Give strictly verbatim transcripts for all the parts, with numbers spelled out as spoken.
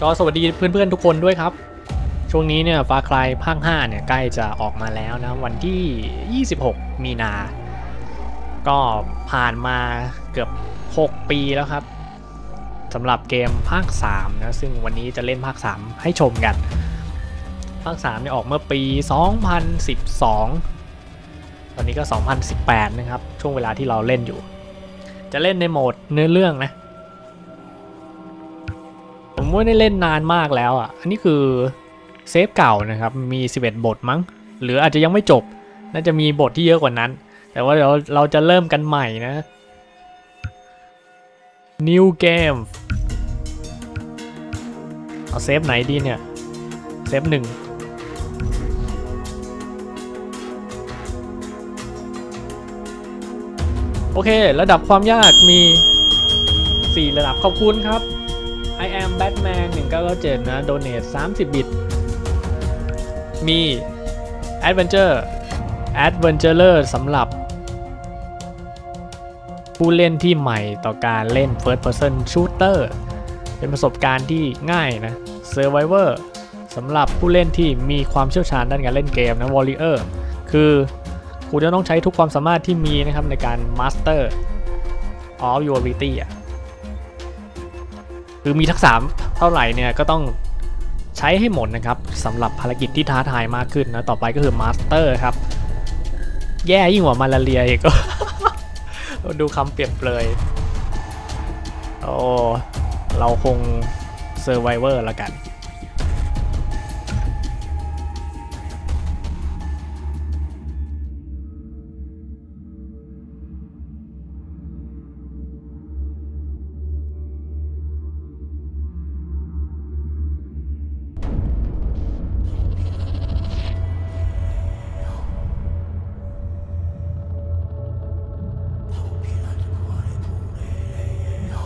ก็สวัสดีเพื่อนๆทุกคนด้วยครับช่วงนี้เนี่ยฟาคลายภาคห้าเนี่ยใกล้จะออกมาแล้วนะวันที่ยี่สิบหกมีนาก็ผ่านมาเกือบหกปีแล้วครับสำหรับเกมภาคสามนะซึ่งวันนี้จะเล่นภาคสามให้ชมกันภาคสามเนี่ยออกเมื่อปีสองพันสิบสองตอนนี้ก็สองพันสิบแปดนะครับช่วงเวลาที่เราเล่นอยู่จะเล่นในโหมดเนื้อเรื่องนะผมไม่ได้เล่นนานมากแล้วอ่ะอันนี้คือเซฟเก่านะครับมีสิบเอ็ดบทมั้งหรืออาจจะยังไม่จบน่าจะมีบทที่เยอะกว่านั้นแต่ว่าเดี๋ยวเราจะเริ่มกันใหม่นะ New Game เอาเซฟไหนดีเนี่ยเซฟหนึ่งโอเคระดับความยากมีสี่ระดับขอบคุณครับ I am Batman หนึ่งเก้าเก้าเจ็ด นะโดเนทสามสิบบิตมี Adventure Adventurer สำหรับผู้เล่นที่ใหม่ต่อการเล่น First Person Shooter เป็นประสบการณ์ที่ง่ายนะ Survivor สำหรับผู้เล่นที่มีความเชี่ยวชาญด้านการเล่นเกมนะ Warrior คือคุณจะต้องใช้ทุกความสามารถที่มีนะครับในการ Master of your ability อ่ะคือมีทักษะเท่าไหร่เนี่ยก็ต้องใช้ให้หมดนะครับสำหรับภารกิจที่ท้าทายมากขึ้นนะต่อไปก็คือ Master ครับแย่ยิ่งกว่ามาลาเรียอีกก็ดูคำเปรียบเปรยโอ้เราคง Survivor ละกัน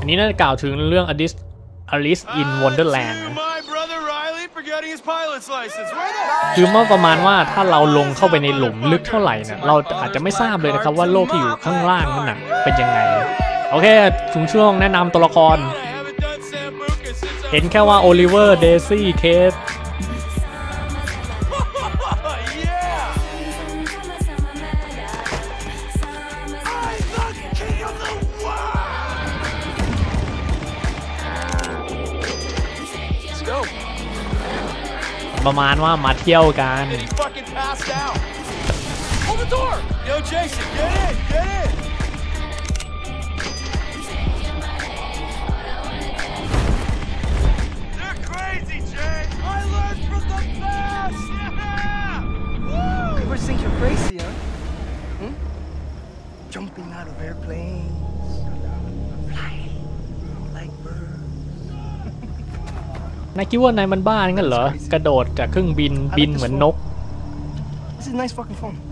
นี่น่าจะกล่าวถึงเรื่อง Alice in Wonderland คือเมื่อประมาณว่าถ้าเราลงเข้าไปในหลุมลึกเท่าไหร่นะเราอาจจะไม่ทราบเลยนะครับว่าโลกที่อยู่ข้างล่างนั่นนะเป็นยังไงโอเคถึงช่วงแนะนำตัวละครเห็นแค่ว่าโอลิเวอร์เดซี่เคทประมาณว่ามาเที่ยวกันนายคิดว่านายมันบ้างั้นเหรอกระโดดจากเครื่องบินบินเหมือนนก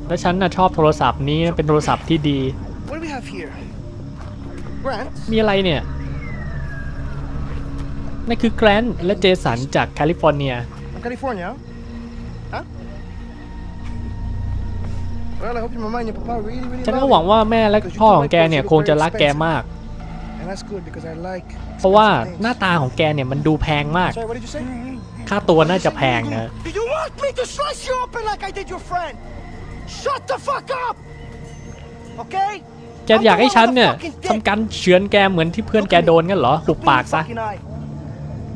และฉันน่ะชอบโทรศัพท์นี้เป็นโทรศัพท์ที่ดีมีอะไรเนี่ยนั่นคือแกรนท์และเจสันจากแคลิฟอร์เนียฉันก็หวังว่าแม่และพ่อของแกเนี่ยคงจะรักแกมากเพราะว่าหน้าตาของแกเนี่ยมันดูแพงมากค่าตัวน่าจะแพงนะแกอยากให้ฉันเนี่ยทำการเฉือนแกเหมือนที่เพื่อนแกโดนงั้นเหรอหุบปากซะ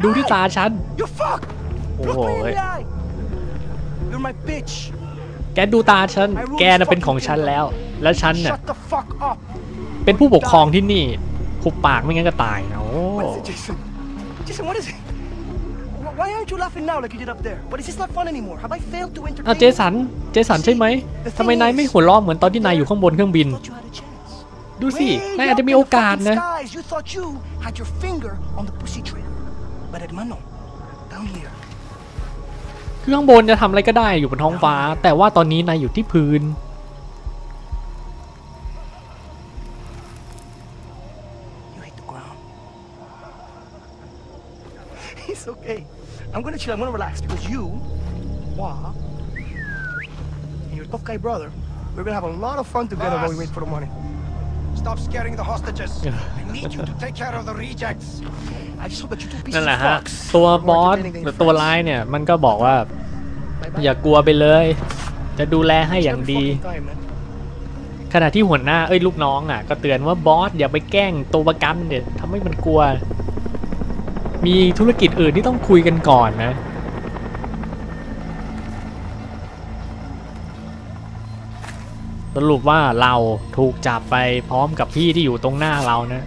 ดูที่ตาฉันโอ้โหแกดูตาฉันแกน่ะเป็นของฉันแล้วและฉันเนี่ยเป็นผู้ปกครองที่นี่คุบปากไม่งั้นก็ตายนะโอ้เจสันเจสันใช่ไหมทำไมนายไม่หัวเราะเหมือนตอนที่นายอยู่ข้างบนเครื่องบินดูสินายอาจจะมีโอกาสนะคือข้างบนจะทำอะไรก็ได้อยู่บนท้องฟ้าแต่ว่าตอนนี้นายอยู่ที่พื้นI'm gonna chill. I'm gonna relax because you, Wah, and your tough guy brother, we're gonna have a lot of fun together while we wait for the money. นั่นแหละฮะตัวบอสหรือตัวร้ายเนี่ยมันก็บอกว่าอย่ากลัวไปเลยจะดูแลให้อย่างดีขณะที่หัวหน้าเอ้ยลูกน้องอ่ะก็เตือนว่าบอสอย่าไปแกล้งตัวประกันเด็ดทำให้มันกลัวมีธุรกิจอื่นที่ต้องคุยกันก่อนนะสรุปว่าเราถูกจับไปพร้อมกับพี่ที่อยู่ตรงหน้าเรานะ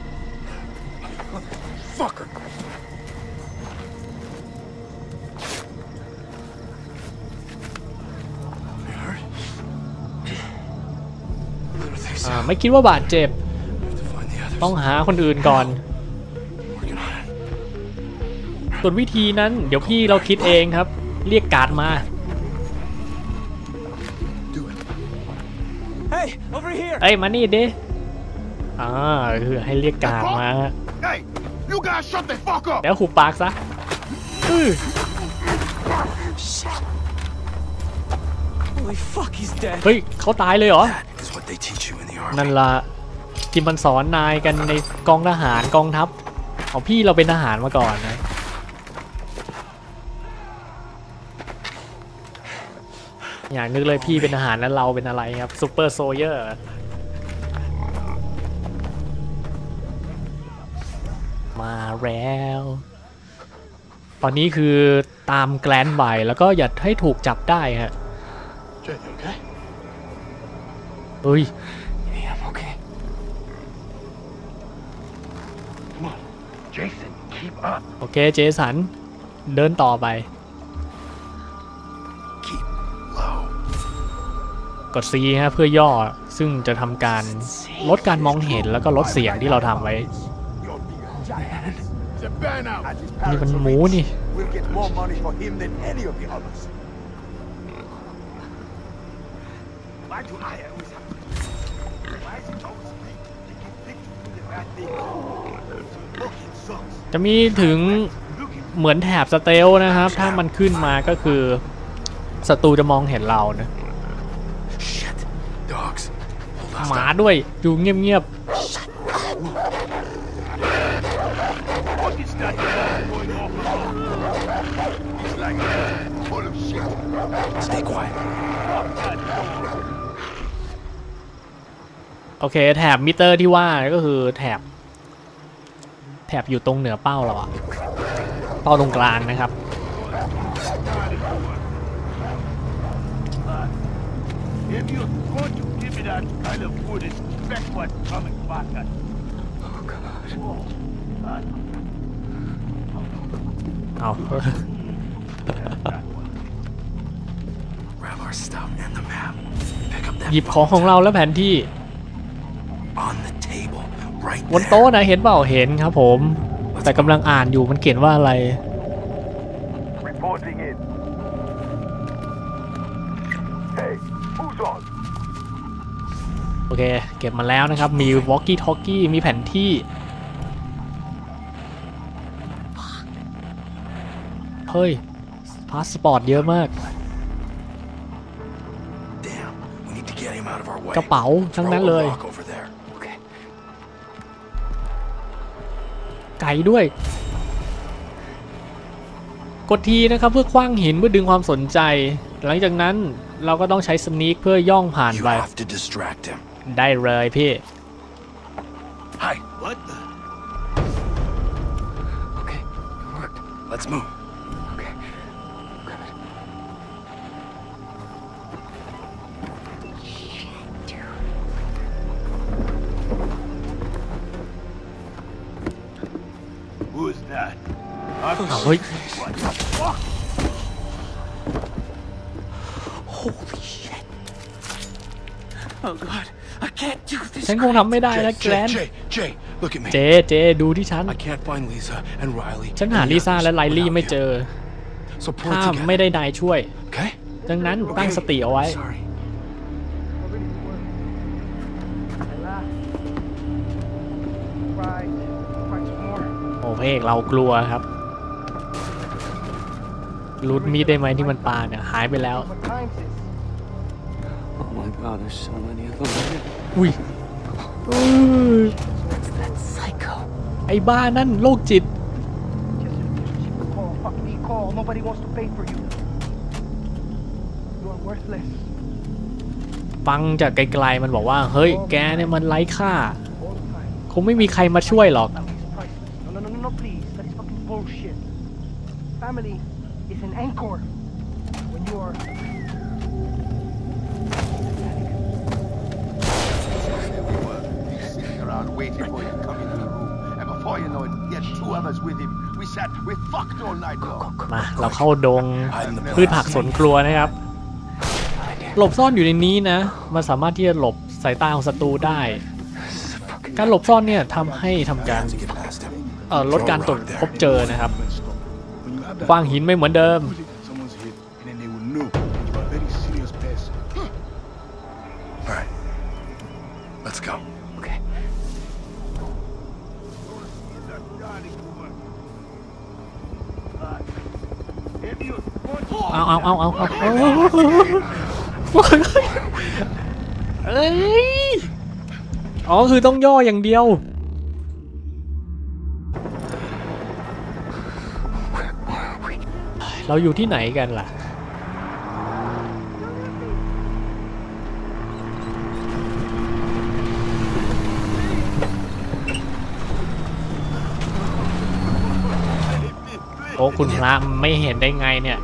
ไม่คิดว่าบาดเจ็บต้องหาคนอื่นก่อนส่วนวิธีนั้นเดี๋ยวพี่เราคิดเองครับเรียกการ์ดมาไอ้มานี่ดิอ่าคือให้เรียกการ์ดมาแล้วหุบปากซะเฮ้ยเขาตายเลยเหรอนั่นละที่มันสอนนายกันในกองทหารกองทัพเอาพี่เราเป็นทหารมาก่อนนะอย่างนึกเลยพี่เป็นทหารแล้วเราเป็นอะไรครับซูเปอร์โซเยอร์มาแล้วตอนนี้คือตามแกลนใบแล้วก็อย่าให้ถูกจับได้ฮะเฮ้ยโอเคเจสันเดินต่อไปกด ซี ฮะเพื่อย่อซึ่งจะทำการลดการมองเห็นแล้วก็ลดเสียงที่เราทำไว้นี่มันหมูนี่จะมีถึงเหมือนแถบสเตลนะครับถ้ามันขึ้นมาก็คือศัตรูจะมองเห็นเรานะหมาด้วยอยู่เงียบๆโอเคแถบมิเตอร์ที่ว่าก็คือแถบแถบอยู่ตรงเหนือเป้าเราอะเป้าตรงกลางนะครับเอาหยิบของของเราแล้วแผนที่บนโต๊ะนะเห็นเปล่าเห็นครับผมแต่กำลังอ่านอยู่มันเขียนว่าอะไรโอเคเก็บมาแล้วนะครับมีวอลกี้ทอลกี้มีแผนที่เฮ้ยพาสปอร์ตเยอะมากกระเป๋าทั้งนั้นเลยไก่ด้วยกดทีนะครับเพื่อคว้างหินเพื่อดึงความสนใจหลังจากนั้นเราก็ต้องใช้สนีคเพื่อย่องผ่านไปได้เลยพี่เฮ้ยฉันคงทำไม่ได้แล้วแกรนเจเจดูที่ฉันฉันหาลิซ่าและไลลี่ไม่เจอถ้าไม่ได้นายช่วยดังนั้นตั้งสติเอาไว้โอ้เพลงเรากลัวครับรูดมีดได้ไหมที่มันปาเนี่ยหายไปแล้วอุ้ย ไอ้บ้านั่นโรคจิตฟังจากไกลๆมันบอกว่าเฮ้ยแกเนี่ยมันไร้ค่าคงไม่มีใครมาช่วยหรอกมาเราเข้าดงพืชผักสวนครัวนะครับหลบซ่อนอยู่ในนี้นะมันสามารถที่จะหลบสายตาของศัตรูได้การหลบซ่อนเนี่ยทำให้ทำการลดการตรวจพบเจอนะครับขว้างหินไม่เหมือนเดิมเอาเอาเอาเอาเอาเอ้ยอ๋อคือต้องย่ออย่างเดียวเราอยู่ที่ไหนกันล่ะโอ้คุณพระไม่เห็นได้ไงเนี่ย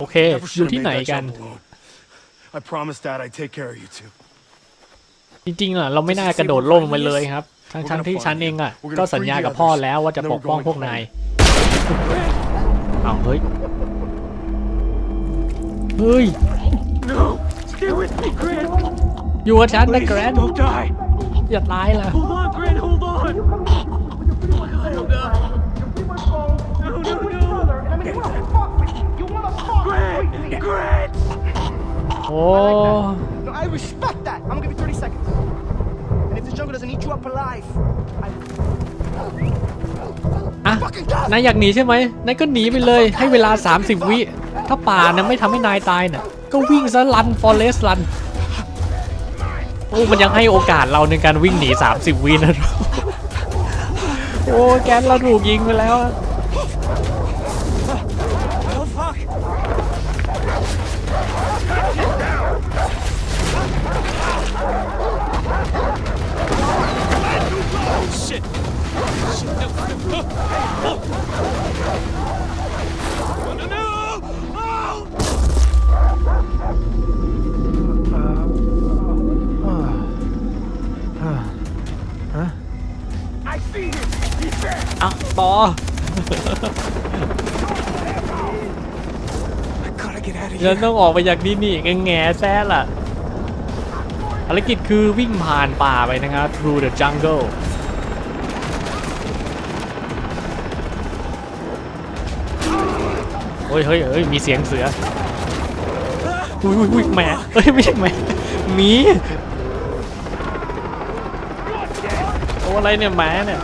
โอเคอยู่ที่ไหนกันจริงๆล่ะเราไม่น่ากระโดดล่มไปเลยครับทั้งๆที่ฉันเองอ่ะก็สัญญากับพ่อแล้วว่าจะปกป้องพวกนายอ้าวเฮ้ยเฮ้ยอยู่กับฉันนะแกรนอย่าตายล่ะโอ้อะนายอยากหนีใช่ไหมนายก็หนีไปเลยให้เวลาสามสิบวิถ้าป่านะไม่ทำให้นายตายน่ะก็วิ่งซะลันฟอเรสต์ลันโอ้มันยังให้โอกาสเราในการวิ่งหนีสามสิบวินะโอ้แกนเราถูกยิงไปแล้วอ่ะต่อเราต้องออกไปจากที่นี่แง่แซ่ล่ะภารกิจคือวิ่งผ่านป่าไปนะครับ through the jungle เฮ้ยเฮ้ยเฮ้ยมีเสียงเสืออุ้ยอุ้ยอุ้ยแม่เฮ้ยไม่ใช่แม่หมีโอ้อะไรเนี่ยแม่เนี่ย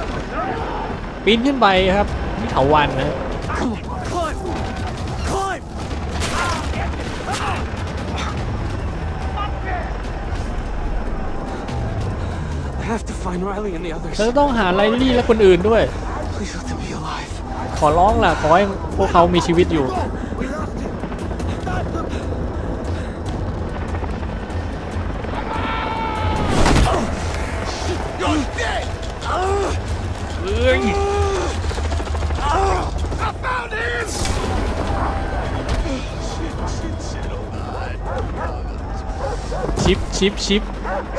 ปีนขึ้นไปครับนี่เถาวัลย์นะเราต้องหาไลลี่และคนอื่นด้วยขอร้องล่ะขอให้พวกเขามีชีวิตอยู่ชิปชิปชิป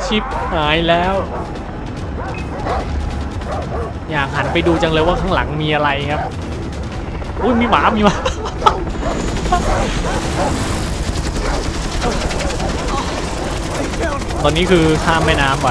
ชิปหายแล้วอยากหันไปดูจังเลยว่าข้างหลังมีอะไรครับอุ้ยมีหมามีหมา ตอนนี้คือข้ามแม่น้ำไป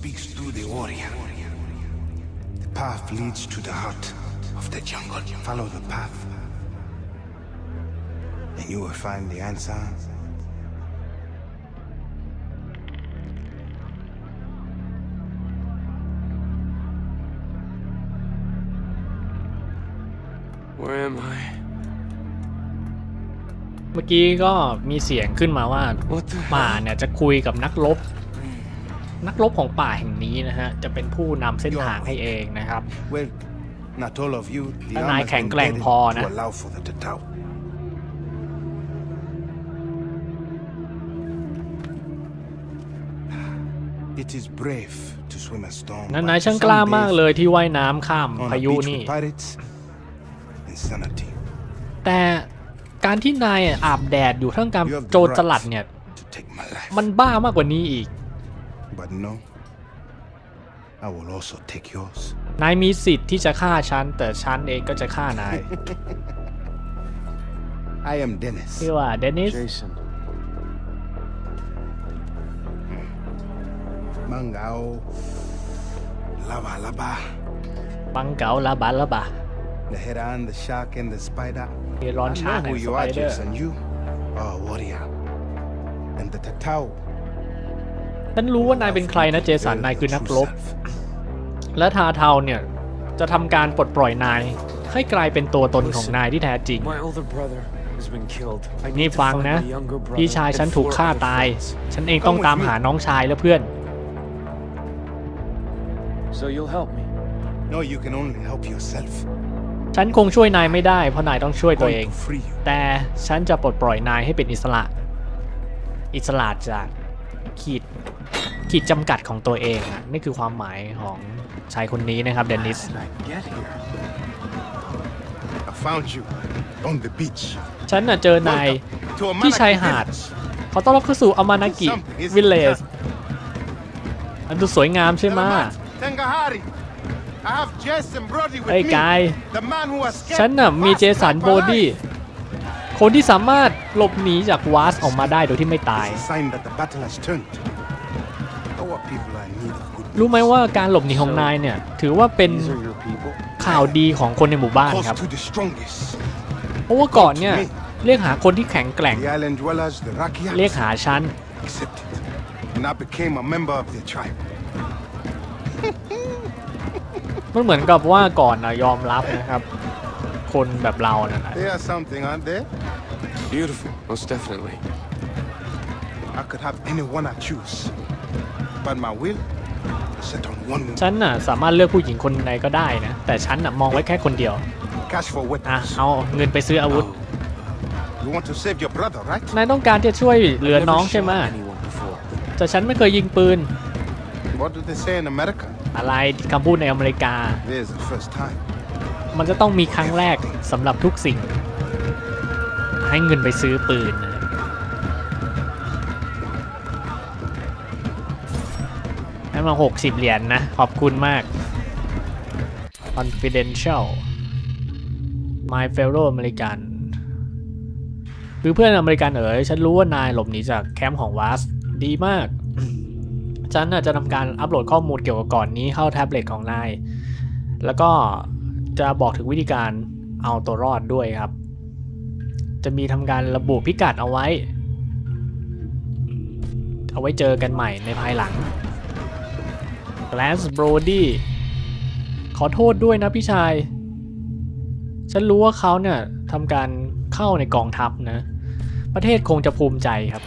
Speaks through the warrior. The path leads to the heart of the jungle. Follow the path, and you will find the answer. Where am I? เมื่อกี้ก็มีเสียงขึ้นมาว่าป่าเนี่ยจะคุยกับนักรบนักรบของป่าแห่งนี้นะฮะจะเป็นผู้นำเส้นทางให้เองนะครับถ้านายแข็งแกร่งพอนะนั้นนายช่างกล้ามากเลยที่ว่ายน้ำข้ามพายุนี่แต่การที่นายอาบแดดอยู่ท่ามกลางโจรสลัดเนี่ยมันบ้ามากกว่านี้อีกBut no, I will also take yours. นายมีสิทธิ์ที่จะฆ่าฉันแต่ฉันเองก็จะฆ่านาย I am Dennis. ชื่อว่า Dennis. Jason. บังเกาลาบาลาบาบังเกาลาบาลาบา The heron, the shark, and the spider. มีร้อนช้างและสไปเดอร์ And you are a warrior. And the Tatao.ฉันรู้ว่านายเป็นใครนะเจสันนายคือนักรบและทาเทาเนี่ยจะทำการปลดปล่อยนายให้กลายเป็นตัวตนของนายที่แท้จริงนี่ฟังนะพี่ชายฉันถูกฆ่าตายฉันเองต้องตามหาน้องชายและเพื่อนฉันคงช่วยนายไม่ได้เพราะนายต้องช่วยตัวเองแต่ฉันจะปลดปล่อยนายให้เป็นอิสระอิสระจากขีดขีดจำกัดของตัวเองอ่ะนี่คือความหมายของชายคนนี้นะครับเดนนิส ฉันน่ะเจอนายที่ชายหาดขอต้อนรับเข้าสู่อามานากิวิลเลจอันดูสวยงามใช่ไหมไอ้กายฉันน่ะมีเจสันโบดี้คนที่สามารถหลบหนีจากวาสออกมาได้โดยที่ไม่ตายรู้ไหมว่าการหลบหนีของนายเนี่ยถือว่าเป็นข่าวดีของคนในหมู่บ้านครับเพราะว่าก่อนเนี่ยเรียกหาคนที่แข็งแกร่งเรียกหาฉันมันเหมือนกับว่าก่อนนะยอมรับนะครับคนแบบเราเนี่ยนะ They are something, aren't they? Beautiful, most definitely. I could have anyone I choose, but my will is set on one. ฉันน่ะสามารถเลือกผู้หญิงคนไหนก็ได้นะแต่ฉันน่ะมองไว้แค่คนเดียวอ่ะเอาเงินไปซื้ออาวุธ You want to save your brother, right? นายต้องการจะช่วยเหลือน้องใช่ไหมแต่ฉันไม่เคยยิงปืน What do they say in America? อะไรคำพูดในอเมริกา This is the first time.มันจะต้องมีครั้งแรกสำหรับทุกสิ่งให้เงินไปซื้อปืนให้มาหกสิบเหรียญ นะขอบคุณมาก confidential my fellow American คือเพื่อนอเมริกันเอ๋ยฉันรู้ว่านายหลบหนีจากแคมป์ของวาสดีมาก ฉันจะทำการอัปโหลดข้อมูลเกี่ยวกับก่อนนี้เข้าแท็บเล็ตของนายแล้วก็จะบอกถึงวิธีการเอาตัวรอดด้วยครับจะมีทำการระบุพิกัดเอาไว้เอาไว้เจอกันใหม่ในภายหลัง แลนซ์โบรดี้ขอโทษด้วยนะพี่ชายฉันรู้ว่าเขาเนี่ยทำการเข้าในกองทัพนะประเทศคงจะภูมิใจครับ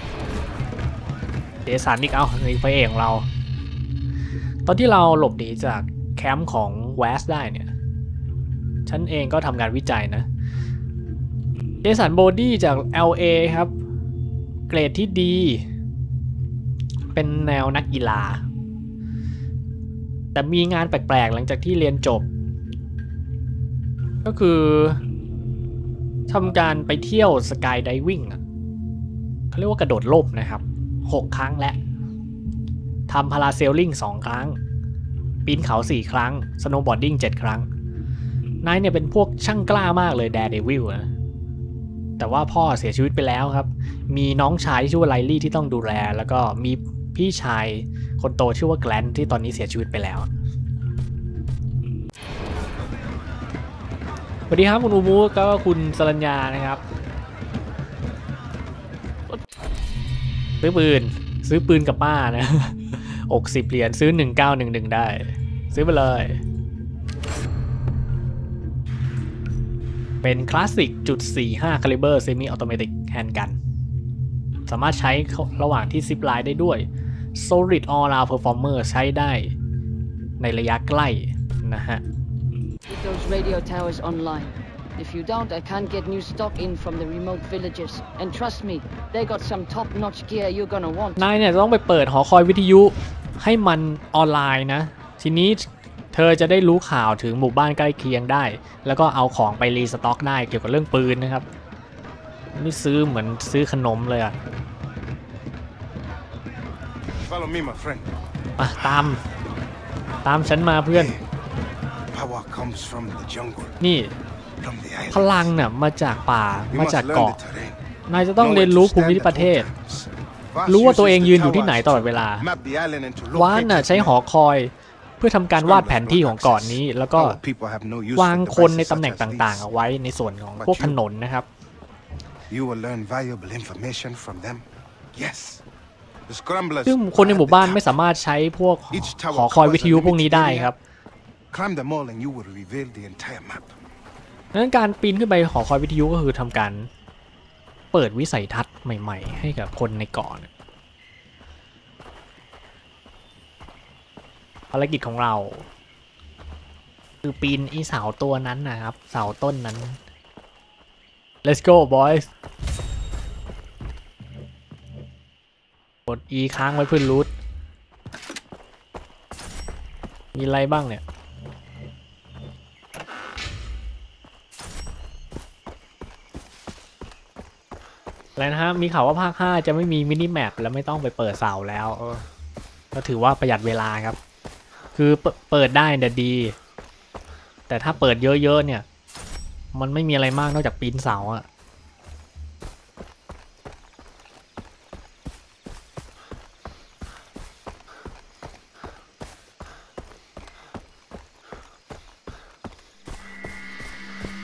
เดซันนิกเอาในพระเอกของเราตอนที่เราหลบหนีจากแคมป์ของแวสได้เนี่ยฉันเองก็ทำงานวิจัยนะเดซันโบดี้จาก แอล เอ ครับเกรดที่ดีเป็นแนวนักกีฬาแต่มีงานแปลกๆหลังจากที่เรียนจบก็คือทำการไปเที่ยวสกายไดวิ่งเขาเรียกว่ากระโดดล่มนะครับหกครั้งและทำพาราเซลลิงสองครั้งปีนเขาสี่ครั้งสโนว์บอร์ดดิ้งเจ็ดครั้งนายเนี่ยเป็นพวกช่างกล้ามากเลยแดร์เดวิลนะแต่ว่าพ่อเสียชีวิตไปแล้วครับมีน้องชายชื่อว่าไลลี่ที่ต้องดูแลแล้วก็มีพี่ชายคนโตชื่อว่าแกลนที่ตอนนี้เสียชีวิตไปแล้วสวัสดีครับคุณอูมูก็คุณสรัญญานะครับซื้อปืนซื้อปืนกับป้านะอกสิบเหรียญซื้อหนึ่งเก้าหนึ่งหนึ่งได้ซื้อไปเลยเป็นคลาสสิกจุดสี่ห้าคาลิเบอร์เซมิออโตเมติกแฮนด์กันสามารถใช้ระหว่างที่ซิปไลน์ได้ด้วย Solid All Round Performer ใช้ได้ในระยะใกล้นะฮะThose radio towers online. If you don't, I can't get new stock in from the remote villages. And trust me, they got some top-notch gear you're gonna want. นายเนี่ยต้องไปเปิดหอคอยวิทยุให้มันออนไลน์นะทีนี้เธอจะได้รู้ข่าวถึงหมู่บ้านใกล้เคียงได้แล้วก็เอาของไปรีสต็อกได้เกี่ยวกับเรื่องปืนนะครับนี่ซื้อเหมือนซื้อขนมเลยอ่ะ Follow me, my friend. อ่ะตามตามฉันมาเพื่อนนี่พลังเนี่ยมาจากป่ามาจากเกาะนายจะต้องเรียนรู้ภูมิประเทศรู้ว่าตัวเองยืนอยู่ที่ไหนตลอดเวลาว้านน่ะใช้หอคอยเพื่อทำการวาดแผนที่ของเกาะนี้แล้วก็วางคนในตำแหน่งต่างๆเอาไว้ในส่วนของพวกถนนนะครับซึ่งคนในหมู่บ้านไม่สามารถใช้พวกหอคอยวิทยุพวกนี้ได้ครับดังนั้นการปีนขึ้นไปหอคอยวิทยุก็คือทำการเปิดวิสัยทัศน์ใหม่ๆให้กับคนในเกาะภารกิจของเราคือปีนอีเสาตัวนั้นนะครับเสาต้นนั้น Let's go boys กด E ค้างไว้เพื่อรูทมีอะไรบ้างเนี่ยแล้วนะฮะมีข่าวว่าภาคห้าจะไม่มีมินิแมปแล้วไม่ต้องไปเปิดเสาแล้วก็ถือว่าประหยัดเวลาครับคือเปิดได้แต่ดีแต่ถ้าเปิดเยอะๆเนี่ยมันไม่มีอะไรมากนอกจากปีนเสาอะ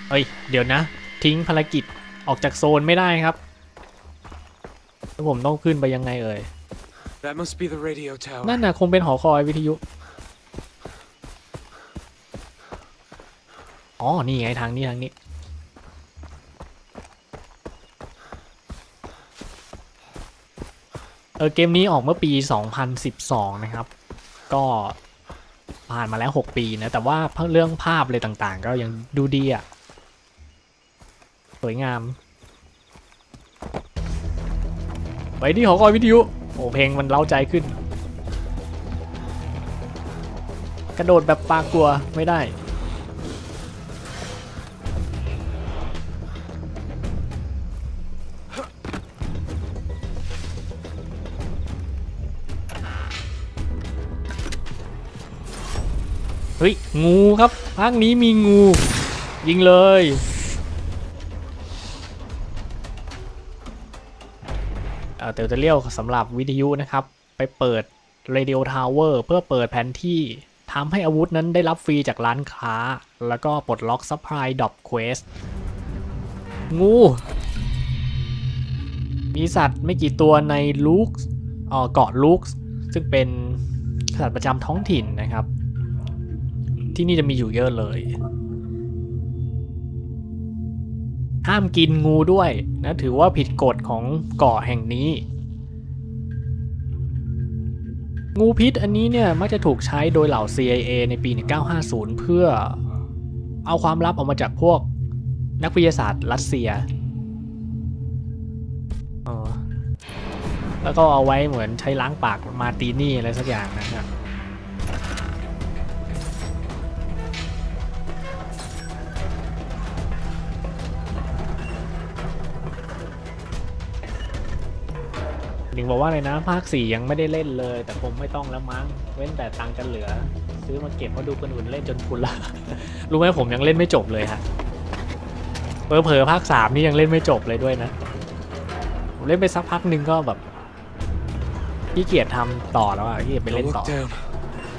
เฮ้ยเดี๋ยวนะทิ้งภารกิจออกจากโซนไม่ได้ครับแล้วผมต้องขึ้นไปยังไงเอ่ยนั่นน่ะคงเป็นหอคอยวิทยุอ๋อนี่ไงทางนี้ทางนี้เออเกมนี้ออกเมื่อปีสองพันสิบสองนะครับก็ผ่านมาแล้วหกปีนะแต่ว่าเรื่องภาพอะไรต่างๆก็ยังดูดีอ่ะสวยงามไปที่หอคอยวิทยุโอ้เพลงมันเล้าใจขึ้นกระโดดแบบปลากลัวไม่ได้เฮ้ยงูครับภาคนี้มีงูยิงเลยเดี๋ยวจะเลี้ยวสำหรับวิทยุนะครับไปเปิด Radio Tower เพื่อเปิดแผนที่ทำให้อาวุธนั้นได้รับฟรีจากร้านค้าแล้วก็ปลดล็อก Supply Drop Quest งูมีสัตว์ไม่กี่ตัวในลูกเกาะลูกซึ่งเป็น สัตว์ประจำท้องถิ่นนะครับที่นี่จะมีอยู่เยอะเลยห้ามกินงูด้วยนะถือว่าผิดกฎของเกาะแห่งนี้งูพิษอันนี้เนี่ยมักจะถูกใช้โดยเหล่า ซี ไอ เอ ในปี หนึ่งเก้าห้าศูนย์ เพื่อเอาความลับออกมาจากพวกนักวิทยาศาสตร์รัสเซียแล้วก็เอาไว้เหมือนใช้ล้างปากมาตีนี่อะไรสักอย่างนะครับหนึ่งบอกว่าในน้ำภาคสี่ยังไม่ได้เล่นเลยแต่ผมไม่ต้องแล้วมั้งเว้นแต่ตังค์จะเหลือซื้อมาเก็บเพราะดูคนอื่นเล่นจนพุนละรู้ไหมผมยังเล่นไม่จบเลยฮะเผลอๆภาคสามนี่ยังเล่นไม่จบเลยด้วยนะผมเล่นไปสักพักหนึ่งก็แบบขี้เกียจทำต่อแล้วอ่ะขี้เกียจไปเล่นต่อ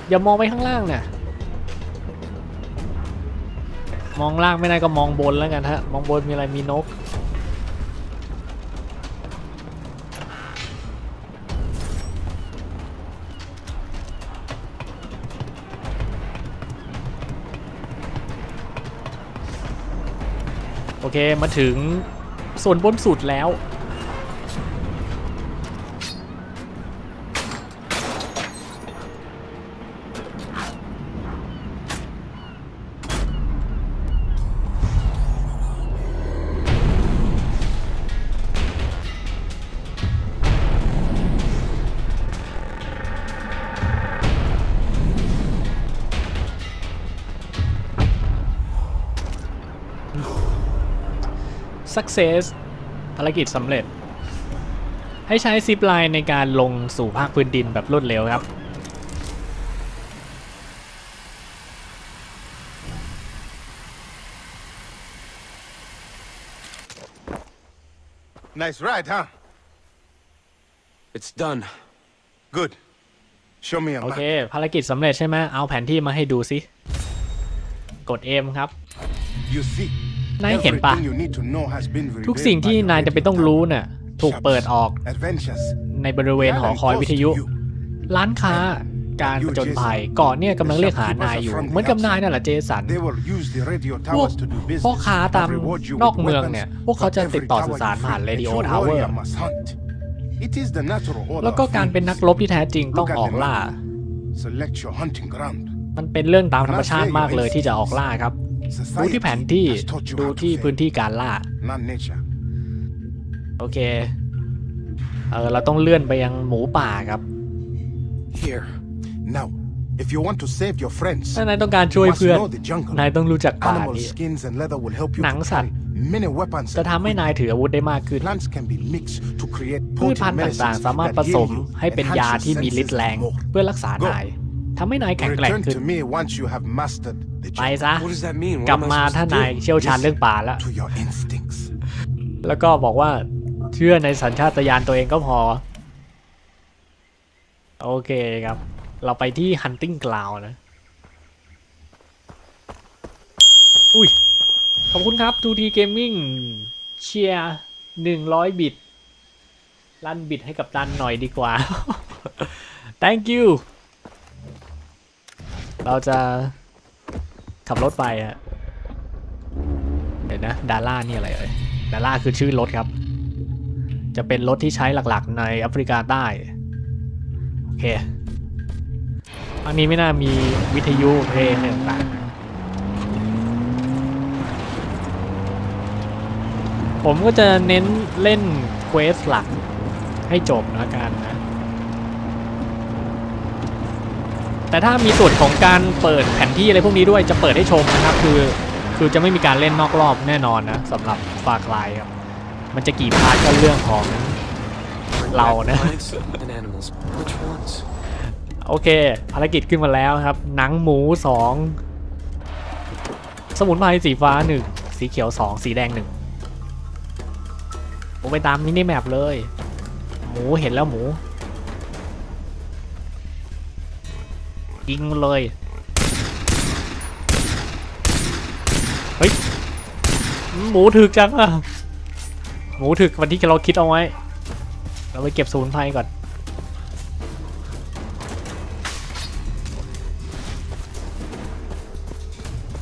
อย่ามองไปข้างล่างนะมองล่างไม่ได้ก็มองบนแล้วกันฮะมองบนมีอะไรมีนกโอเคมาถึงส่วนบนสุดแล้วSuccess ภารกิจสำเร็จให้ใช้ซิปไลน์ในการลงสู่ภาคพื้นดินแบบรวดเร็วครับNice ride, huh? It's done. Good. Show me a map. โอเคภารกิจสำเร็จใช่ไหมเอาแผนที่มาให้ดูสิกด M ครับ You see.นายเห็นปะทุกสิ่งที่นายจะไปต้องรู้น่ะถูกเปิดออกในบริเวณหอคอยวิทยุร้านค้าการผจญภัยก่อนเนี่ยกำลังเรียกหานายอยู่เหมือนกับนายนั่นแหละเจสันพวกพ่อค้าตามนอกเมืองเนี่ยพวกเขาจะติดต่อสื่อสารผ่านเรดิโอทาวเวอร์แล้วก็การเป็นนักรบที่แท้จริงต้องออกล่ามันเป็นเรื่องตามธรรมชาติมากเลยที่จะออกล่าครับดูที่แผนที่ดูที่พื้นที่การล่าโอเคเออเราต้องเลื่อนไปยังหมูป่าครับถ้านายต้องการช่วยเพื่อนนายต้องรู้จักป่านี้หนังสัตว์จะทำให้นายถืออาวุธได้มากขึ้นพืชพันธุ์ต่างๆสามารถผสมให้เป็นยาที่มีฤทธิ์แรงเพื่อรักษานายทำให้นายแข็งแกร่งขึ้นไปซะกลับมาถ้านายเชี่ยวชาญเรื่องป่าแล้วแล้วก็บอกว่าเชื่อในสัญชาตญาณตัวเองก็พอโอเคครับเราไปที่ Hunting Ground นะอุ้ยขอบคุณครับ ทู ที Gaming เชียร์หนึ่งร้อยบิตลั่นบิตให้กับดันหน่อยดีกว่า thank youเราจะขับรถไปอ่ะเดี๋ยวนะดาร่านี่อะไรเอ่ยดาร่าคือชื่อรถครับจะเป็นรถที่ใช้หลักๆในแอฟริกาใต้โอเคอันนี้ไม่น่ามีวิทยุเพลงต่างๆผมก็จะเน้นเล่นเควสหลักให้จบแล้วกันนะแต่ถ้ามีส่วนของการเปิดแผนที่อะไรพวกนี้ด้วยจะเปิดให้ชมนะครับคือคือจะไม่มีการเล่นนอกรอบแน่นอนนะสำหรับฟาร์คไลน์ครับมันจะกี่พาร์ทก็เรื่องของเรานะโอเคภารกิจขึ้นมาแล้วครับหนังหมูสองสมุนไพรสีฟ้าหนึ่งสีเขียวสองสีแดงหนึ่งผมไปตามมินิแมปเลยหมูเห็นแล้วหมูยิงเลยเฮ้ยหมูถึกจังอะหมูถึกวันที่เราคิดเอาไว้เราไปเก็บสมุนไพรก่อน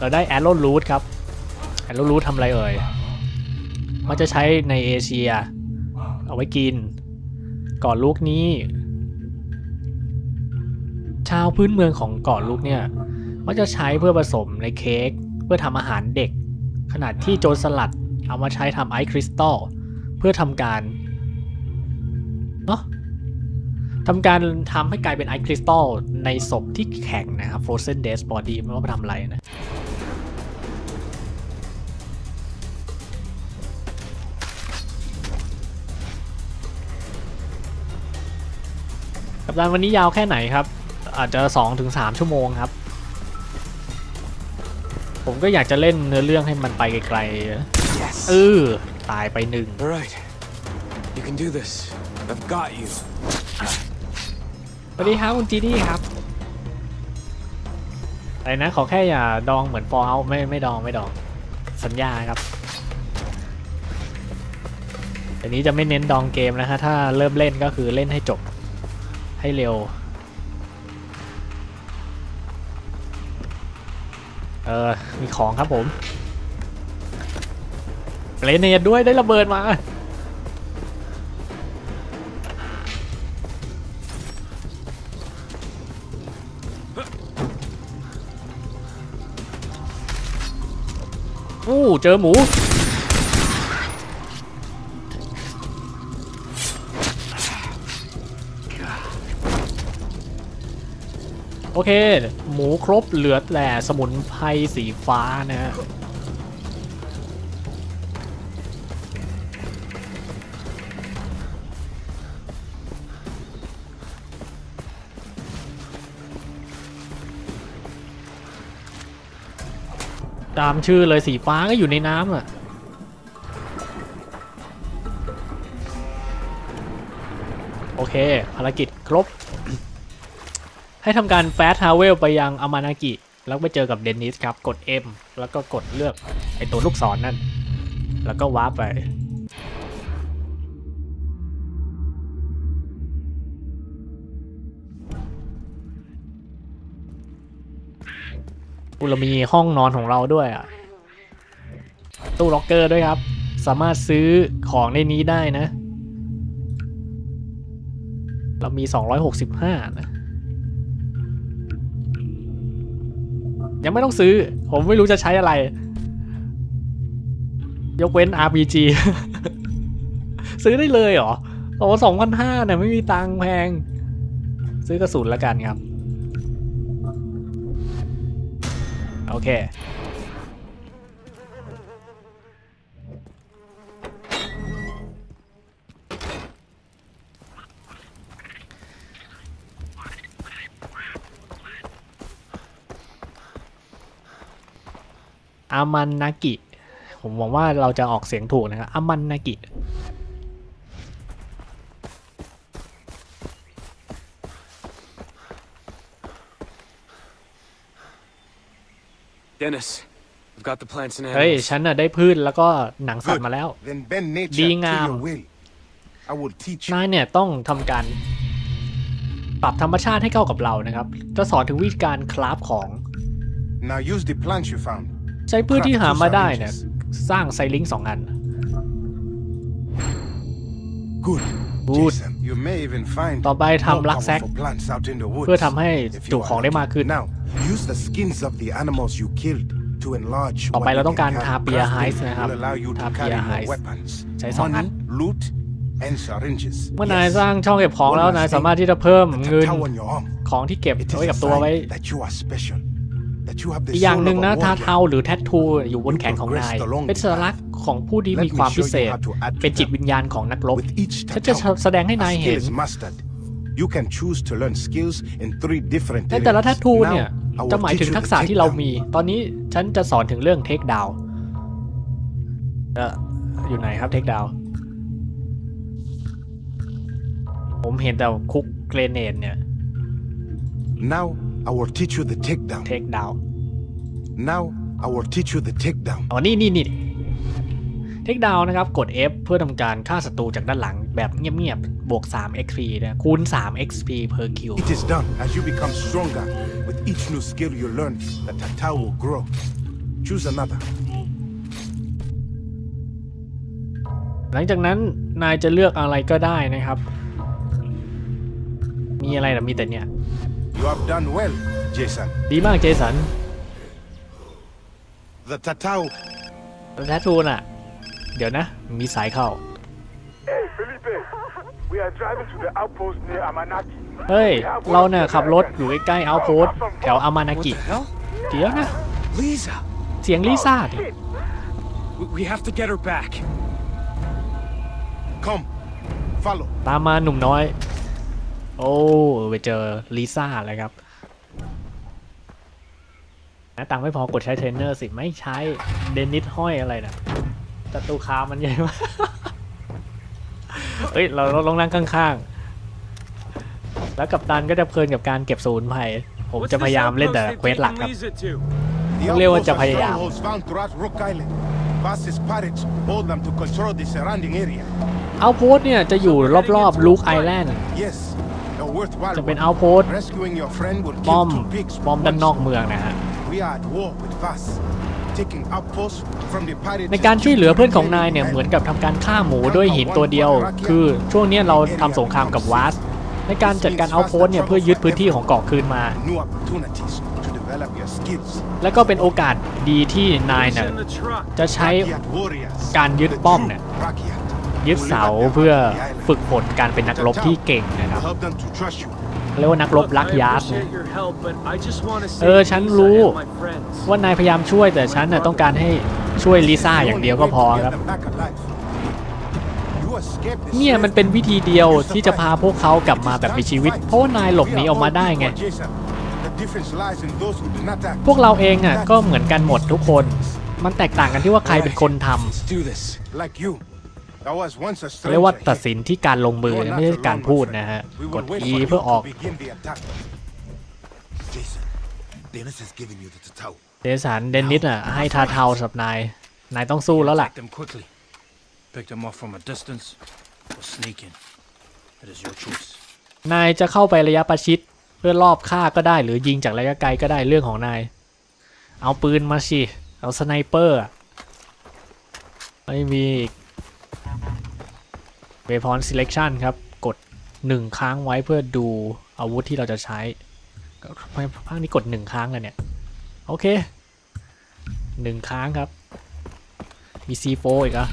เราได้ Arrow Root ครับ Arrow Root ทำอะไรเอ่ยมันจะใช้ในเอเชียเอาไว้กินเกาะลูกนี้ชาวพื้นเมืองของเกาะลูกเนี่ยมันจะใช้เพื่อผสมในเค้กเพื่อทำอาหารเด็กขณะที่โจรสลัดเอามาใช้ทำไอซ์คริสตัลเพื่อทำการเนาะทำการทำให้กลายเป็นไอซ์คริสตัลในศพที่แข็งนะครับ Frozen Dead Body ไม่ว่าไปทำอะไรนะกับการวันนี้ยาวแค่ไหนครับอาจจะ สองถึงสาม ชั่วโมงครับผมก็อยากจะเล่นเนื้อเรื่องให้มันไปไกลๆ yes. เออตายไปหนึ่ง right. สวัสดีครับคุณจีนี่ครับอะไรนะขอแค่อย่าดองเหมือน Fallout ไม่ไม่ดองไม่ดองสัญญาครับแต่นี้จะไม่เน้นดองเกมนะฮะถ้าเริ่มเล่นก็คือเล่นให้จบให้เร็วเออมีของครับผมเกรเนดด้วยได้ระเบิดมาอู้เจอหมูโอเคหมูครบเหลือแต่สมุนไพรสีฟ้านะฮะตามชื่อเลยสีฟ้าก็อยู่ในน้ำอ่ะโอเคภารกิจครบให้ทำการแฟสทาวเวลไปยังอามานากิแล้วไปเจอกับเดนนิสครับกด เอ็ม แล้วก็กดเลือกไอตัวลูกศร น, นั่นแล้วก็วาร์ปไปอุลมีห้องนอนของเราด้วยอ่ะตู้ล็อกเกอร์ด้วยครับสามารถซื้อของในนี้ได้นะเรามีสองร้อยหกสิบห้านะยังไม่ต้องซื้อผมไม่รู้จะใช้อะไรยกเว้น อาร์ พี จี ซื้อได้เลยเหรอโอ้สองพันห้าเนี่ยไม่มีตังค์แพงซื้อกระสุนละกันครับโอเคอามันนากิผมหวังว่าเราจะออกเสียงถูกนะครับอามันนากิเฮ้ยฉันน่ะได้พืชแล้วก็หนังสัตว์มาแล้วดีงามนายเนี่ยต้องทำการปรับธรรมชาติให้เข้ากับเรานะครับจะสอนถึงวิธีการคราฟของใช้พืชที่หามาได้เนี่ยสร้างไซลิงสองอันบูดต่อไปทำลักแซกเพื่อทำให้จุของได้มากขึ้นต่อไปเราต้องการทาเปียไฮส์นะครับทาเปียไฮส์ใช้สองอันเมื่อนายสร้างช่องเก็บของแล้วนายสามารถที่จะเพิ่มเงินของที่เก็บไว้กับตัวไว้อีกอย่างหนึ่งนะทาเทาหรือแทททูอยู่บนแขนของนายเป็นสัญลักษณ์ของผู้ที่มีความพิเศษเป็นจิตวิญญาณของนักรบฉันจะแสดงให้นายเห็นในแต่ละแทททูเนี่ยจะหมายถึงทักษะที่เรามีตอนนี้ฉันจะสอนถึงเรื่องเทคดาวน์อยู่ไหนครับเทคดาวน์ผมเห็นแต่คุกเกรเนดเนี่ย now I will teach you the takedown. Takedown. Now I will teach you the takedown. อ๋อนี่นี่นี่เทคดาวน์นะครับกด F เพื่อทำการฆ่าศัตรูจากด้านหลังแบบเงียบๆบวกสาม เอ็กซ์ พี นะคูณสาม เอ็กซ์ พี per kill. It is done as you become stronger with each new skill you learn. The Tatao will grow. Choose another. หลังจากนั้นนายจะเลือกอะไรก็ได้นะครับมีอะไรนะมีแต่เนี่ย You have done well, Jason. ดีมากเจสัน The tattoo. The tattoo น่ะเดี๋ยวนะมีสายเข้า Hey Felipe, we are driving to the outpost near Amanaki. เฮ้ยเราเนี่ยขับรถอยู่ใกล้ๆ outpost แถวอามานากิเดี๋ยวนะ Lisa. เสียงลิซ่าดิ We have to get her back.ตามมาหนุ่มน้อยโอ้ไปเจอลิซ่าเลยครับนะตังไม่พอกดใช้เทรนเนอร์สิไม่ใช้เดนิสห้อยอะไรนะจัตุคามันใหญ่มากเฮ้ยเราลงนั่งข้างๆแล้วกัปตันก็จะเพลินกับการเก็บศูนย์ไพ่ผมจะพยายามเล่นแต่เควสหลักครับเรียกว่าจะพยายามเอาโพสเนี่ยจะอยู่รอบๆลูกไอแลนด์จะเป็นเอาโพสป้อมป้อมด้านนอกเมืองนะฮะในการช่วยเหลือเพื่อนของนายเนี่ยเหมือนกับทำการฆ่าหมูด้วยหินตัวเดียวคือช่วงนี้เราทำสงครามกับวาสในการจัดการเอาโพสเนี่ยเพื่อยึดพื้นที่ของเกาะคืนมาและก็เป็นโอกาสดีที่นายเนี่ยจะใช้การยึดป้อมเนี่ยยึดเสาเพื่อฝึกฝนการเป็นนักรบที่เก่งนะครับเรียกว่านักรบรักยาสเออฉันรู้ว่านายพยายามช่วยแต่ฉันน่ะต้องการให้ช่วยลิซ่าอย่างเดียวก็พอครับเนี่ยมันเป็นวิธีเดียวที่จะพาพวกเขากลับมาแบบมีชีวิตเพราะว่านายหลบหนีออกมาได้ไงพวกเราเองอ่ะก็เหมือนกันหมดทุกคนมันแตกต่างกันที่ว่าใครเป็นคนทำเรียกว่าตัดสินที่การลงมือไม่ใช่การพูดนะฮะกด E เพื่อออกเดสันเดนิสอ่ะให้ทาเทาสับนายนายต้องสู้แล้วล่ะนายจะเข้าไประยะประชิดเพื่อรอบฆ่าก็ได้หรือยิงจากระยะไกลก็ได้เรื่องของนายเอาปืนมาสิเอาสไนเปอร์ไม่มีWeapon Selection ครับกดหนึ่งค้างไว้เพื่อดูอาวุธที่เราจะใช้ภาคนี้กดหนึ่งค้างเลยเนี่ยโอเคหนึ่งค้างครับมี ซี โฟร์ อีกอ่ะ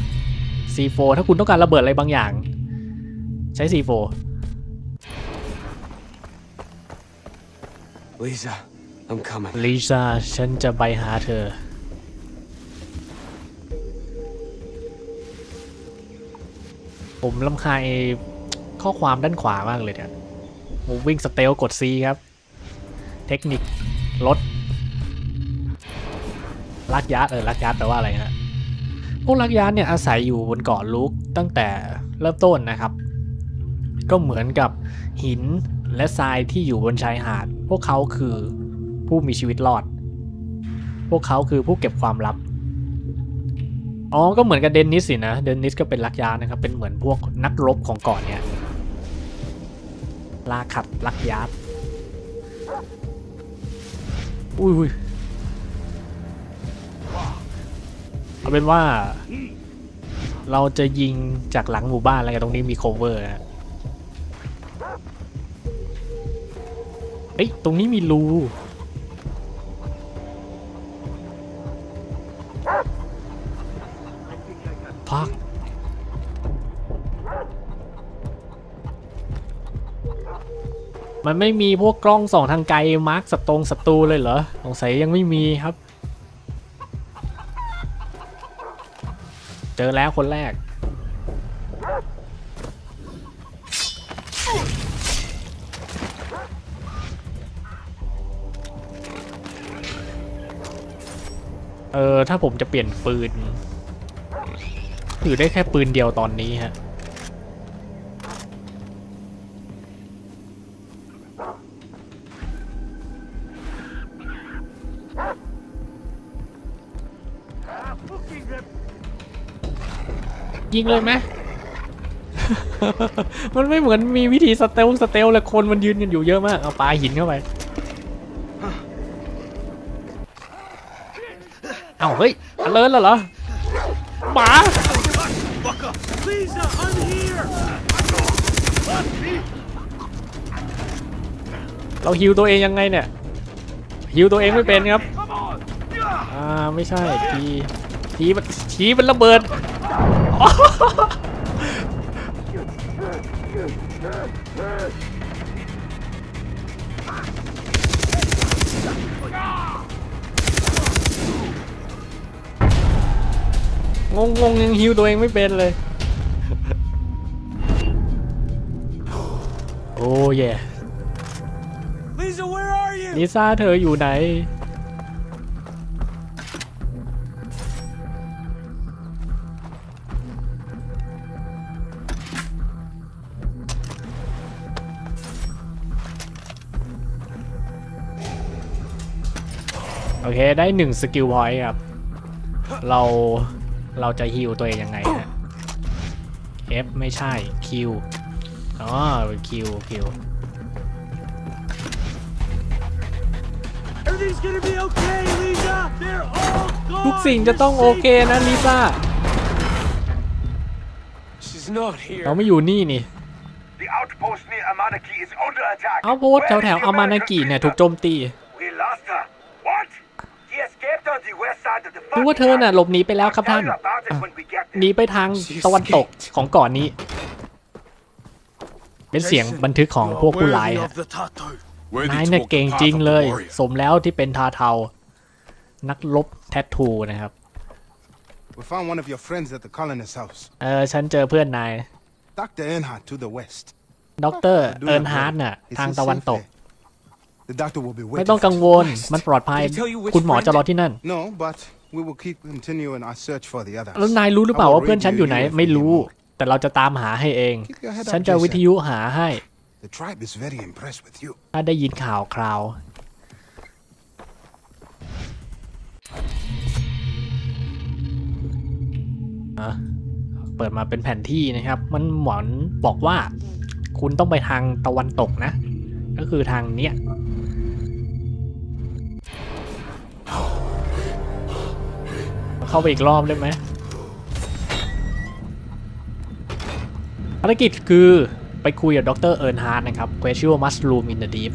ซี โฟร์ ถ้าคุณต้องการระเบิดอะไรบางอย่างใช้ ซี โฟร์ Lisa I'm coming Lisa ฉันจะไปหาเธอผมลำคาญข้อความด้านขวามากเลยเนี่ย Moving Stealth กด ซี ครับเทคนิคลดลักยัดเออลักยัดแปลว่าอะไรฮะพวกลักยัดเนี่ยอาศัยอยู่บนเกาะลูกตั้งแต่เริ่มต้นนะครับก็เหมือนกับหินและทรายที่อยู่บนชายหาดพวกเขาคือผู้มีชีวิตรอดพวกเขาคือผู้เก็บความลับอ๋อก็เหมือนกับเดนนิสสินะเดนนิสก็เป็นลักยานะครับเป็นเหมือนพวกนักรบของเกาะเนี่ยลาขับลักยาอุ้ยเอาเป็นว่าเราจะยิงจากหลังหมู่บ้านอะไรกันตรงนี้มีโคเวอร์นะเฮ้ยตรงนี้มีรูพักมันไม่มีพวกกล้องส่องทางไกลมาร์คศัตรูศัตรูเลยเหรอสงสัยยังไม่มีครับเจอแล้วคนแรกเออถ้าผมจะเปลี่ยนปืนถือได้แค่ปืนเดียวตอนนี้ฮะยิงเลยไหม มันไม่เหมือนมีวิธีสเตลสเตลและคนมันยืนกันอยู่เยอะมากเอาปลาหินเข้าไปเอ้า อันเลิศแล้วเหรอหมาเราฮิวตัวเองยังไงเนี่ยฮิวตัวเองไม่เป็นครับอ่าไม่ใช่ทีทีมันทีมันระเบิดงงงงยังฮิวตัวเองไม่เป็นเลยโอ้ยลิซ่าเธออยู่ไหนโอเคได้หนึ่งสกิลพอยต์ครับเราเราจะฮีลตัวเองยังไงนะ F ไม่ใช่ Q อ๋อ Q Qทุกสิ่งจะต้องโอเคนะลิซ่าเราไม่อยู่นี่นี่เอาโพสแถวแถวอามานากิเนี่ยถูกโจมตีรู้ว่าเธอน่ะหลบหนีไปแล้วครับท่านหนีไปทางตะวันตกของเกาะนี้เป็นเสียงบันทึกของพวกผู้ร้ายนายเนี่ยเก่งจริงเลยสมแล้วที่เป็นทาเทานักลบแทททูนะครับเออฉันเจอเพื่อนนายด็อกเตอร์เอิร์นฮาร์ทน่ะทางตะวันตกไม่ต้องกังวลมันปลอดภัยคุณหมอจะรอที่นั่นแล้วนายรู้หรือเปล่าว่าเพื่อนฉันอยู่ไหนไม่รู้แต่เราจะตามหาให้เองฉันจะวิทยุหาให้ถ้าได้ยินข่าวคราวเปิดมาเป็นแผนที่นะครับมันหมอนบอกว่าคุณต้องไปทางตะวันตกนะก็คือทางเนี้ยเข้าไปอีกรอบได้ไหมภารกิจคือไปคุยกับด็อกเตอร์เอิร์นฮาร์ทนะครับ Quechua Mushroom in the Deep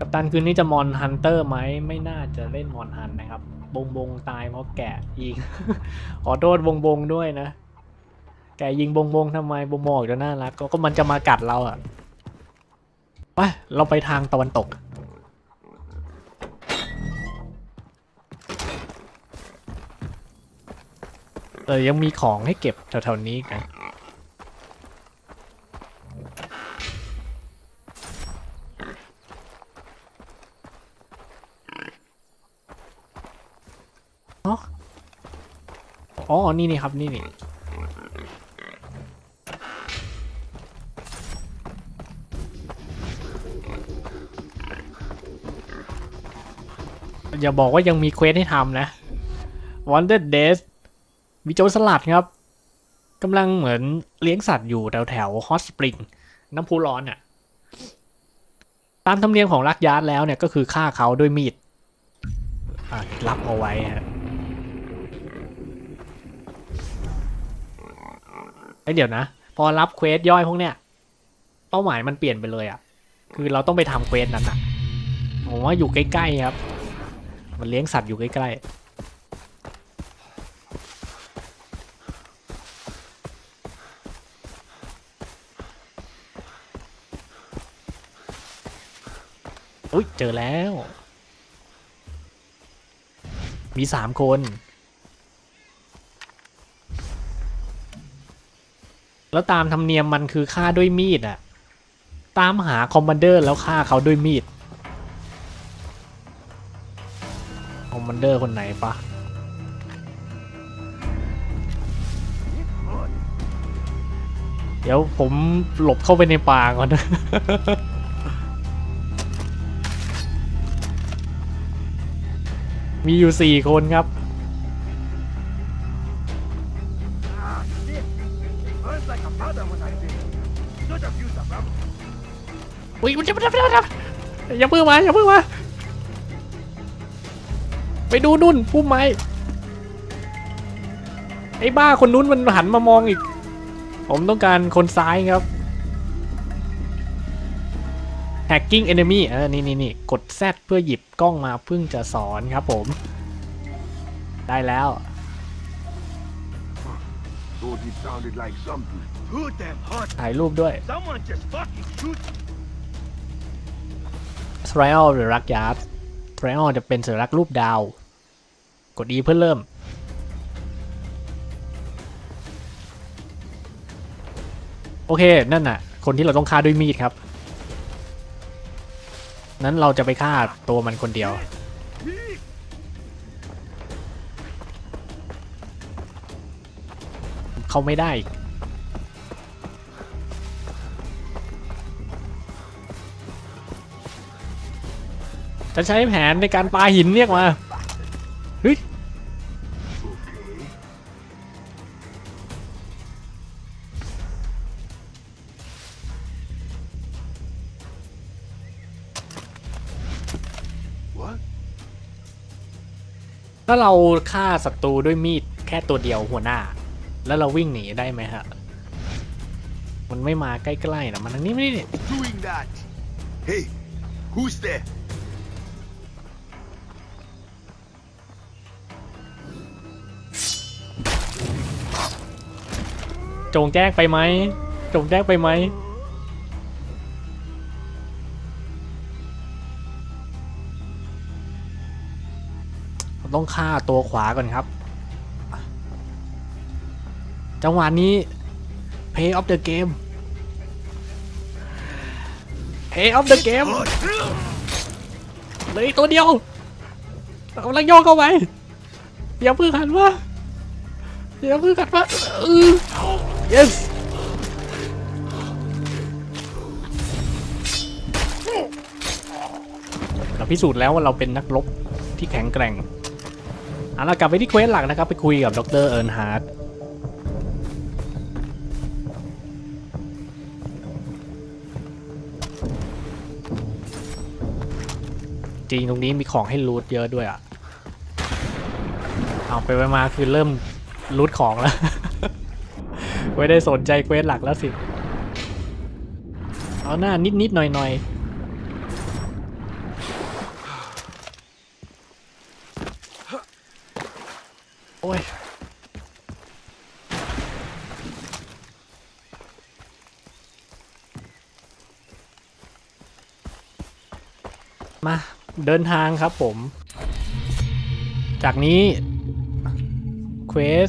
กัปตันคืนนี้จะมอนฮันเตอร์ไหมไม่น่าจะเล่นมอนฮันนะครับบงบงตายเพราะแกะยิงขอโทษบงบงด้วยนะแกยิงบงบงทำไมบงบงจะน่ารักก็มันจะมากัดเราอ่ะไปเราไปทางตะวันตกเออยังมีของให้เก็บแถวๆนี้กันอ๋ออ๋อนี่นี่ครับนี่นี่อย่าบอกว่ายังมีเควสให้ทำนะ Wonder Days มีโจรสลัดครับกำลังเหมือนเลี้ยงสัตว์อยู่แถวแถวฮอตสปริงน้ำพุร้อนอ่ะตามธรรมเนียมของลักยาร์ดแล้วเนี่ยก็คือฆ่าเขาด้วยมีดรับเอาไว้ฮะไอเดี๋ยวนะพอรับเควสย่อยพวกเนี้ยเป้าหมายมันเปลี่ยนไปเลยอ่ะคือเราต้องไปทำเควสนั้นอ่ะผมว่าอยู่ใกล้ๆครับมันเลี้ยงสัตว์อยู่ใกล้ๆอุ๊ยเจอแล้วมีสามคนแล้วตามธรรมเนียมมันคือฆ่าด้วยมีดอะตามหาคอมมานเดอร์แล้วฆ่าเขาด้วยมีดคอมมานเดอร์คนไหนปะเดี๋ยวผมหลบเข้าไปในป่าก่อน มีอยู่สี่คนครับ อุ้ยมันจะมันจะมันจะอย่าเพิ่งมาอย่าเพิ่งมาไปดูนุ่นพุ่มไม้ไอ้บ้าคนนู้นมันหันมามองอีกผมต้องการคนซ้ายครับ hacking enemy เออนี่นี่นี่กด Z เพื่อหยิบกล้องมาเพิ่งจะสอนครับผมได้แล้วถ่ายรูปด้วย trial หรือรักยาร์ด trial จะเป็นสัญลักษณ์รูปดาวกด E เพื่อเริ่มโอเคนั่นน่ะคนที่เราต้องฆ่าด้วยมีดครับนั้นเราจะไปฆ่าตัวมันคนเดียวเขาไม่ได้จะใช้แผนในการปาหินเรียกมาเฮ้ยถ้าเราฆ่าศัตรูด้วยมีดแค่ตัวเดียวหัวหน้าแล้วเราวิ่งหนีได้ไหมฮะมันไม่มาใกล้ๆนะมันทางนี้ไม่ได้เนี่ยจงแจ้งไปไหมจงแจ้งไปไหมต้องฆ่าตัวขวาก่อนครับจังหวะนี้ Play of the game Play of the game เลยตัวเดียวกำลังโยกเข้าไปเดี๋ยวพึ่งหันวะเดี๋ยวพึ่งหันวะเออ yes เราพิสูจน์แล้วว่าเราเป็นนักรบที่แข็งแกร่งเอาล่ะกลับไปที่เควสหลักนะครับไปคุยกับดร.เอิร์นฮาร์ดจริงตรงนี้มีของให้ลูทเยอะด้วยอ่ะเอาไปไปมาคือเริ่มลูทของแล้วไม่ได้สนใจเควสหลักแล้วสิเอาหน้านิดๆหน่อยๆมาเดินทางครับผมจากนี้เควส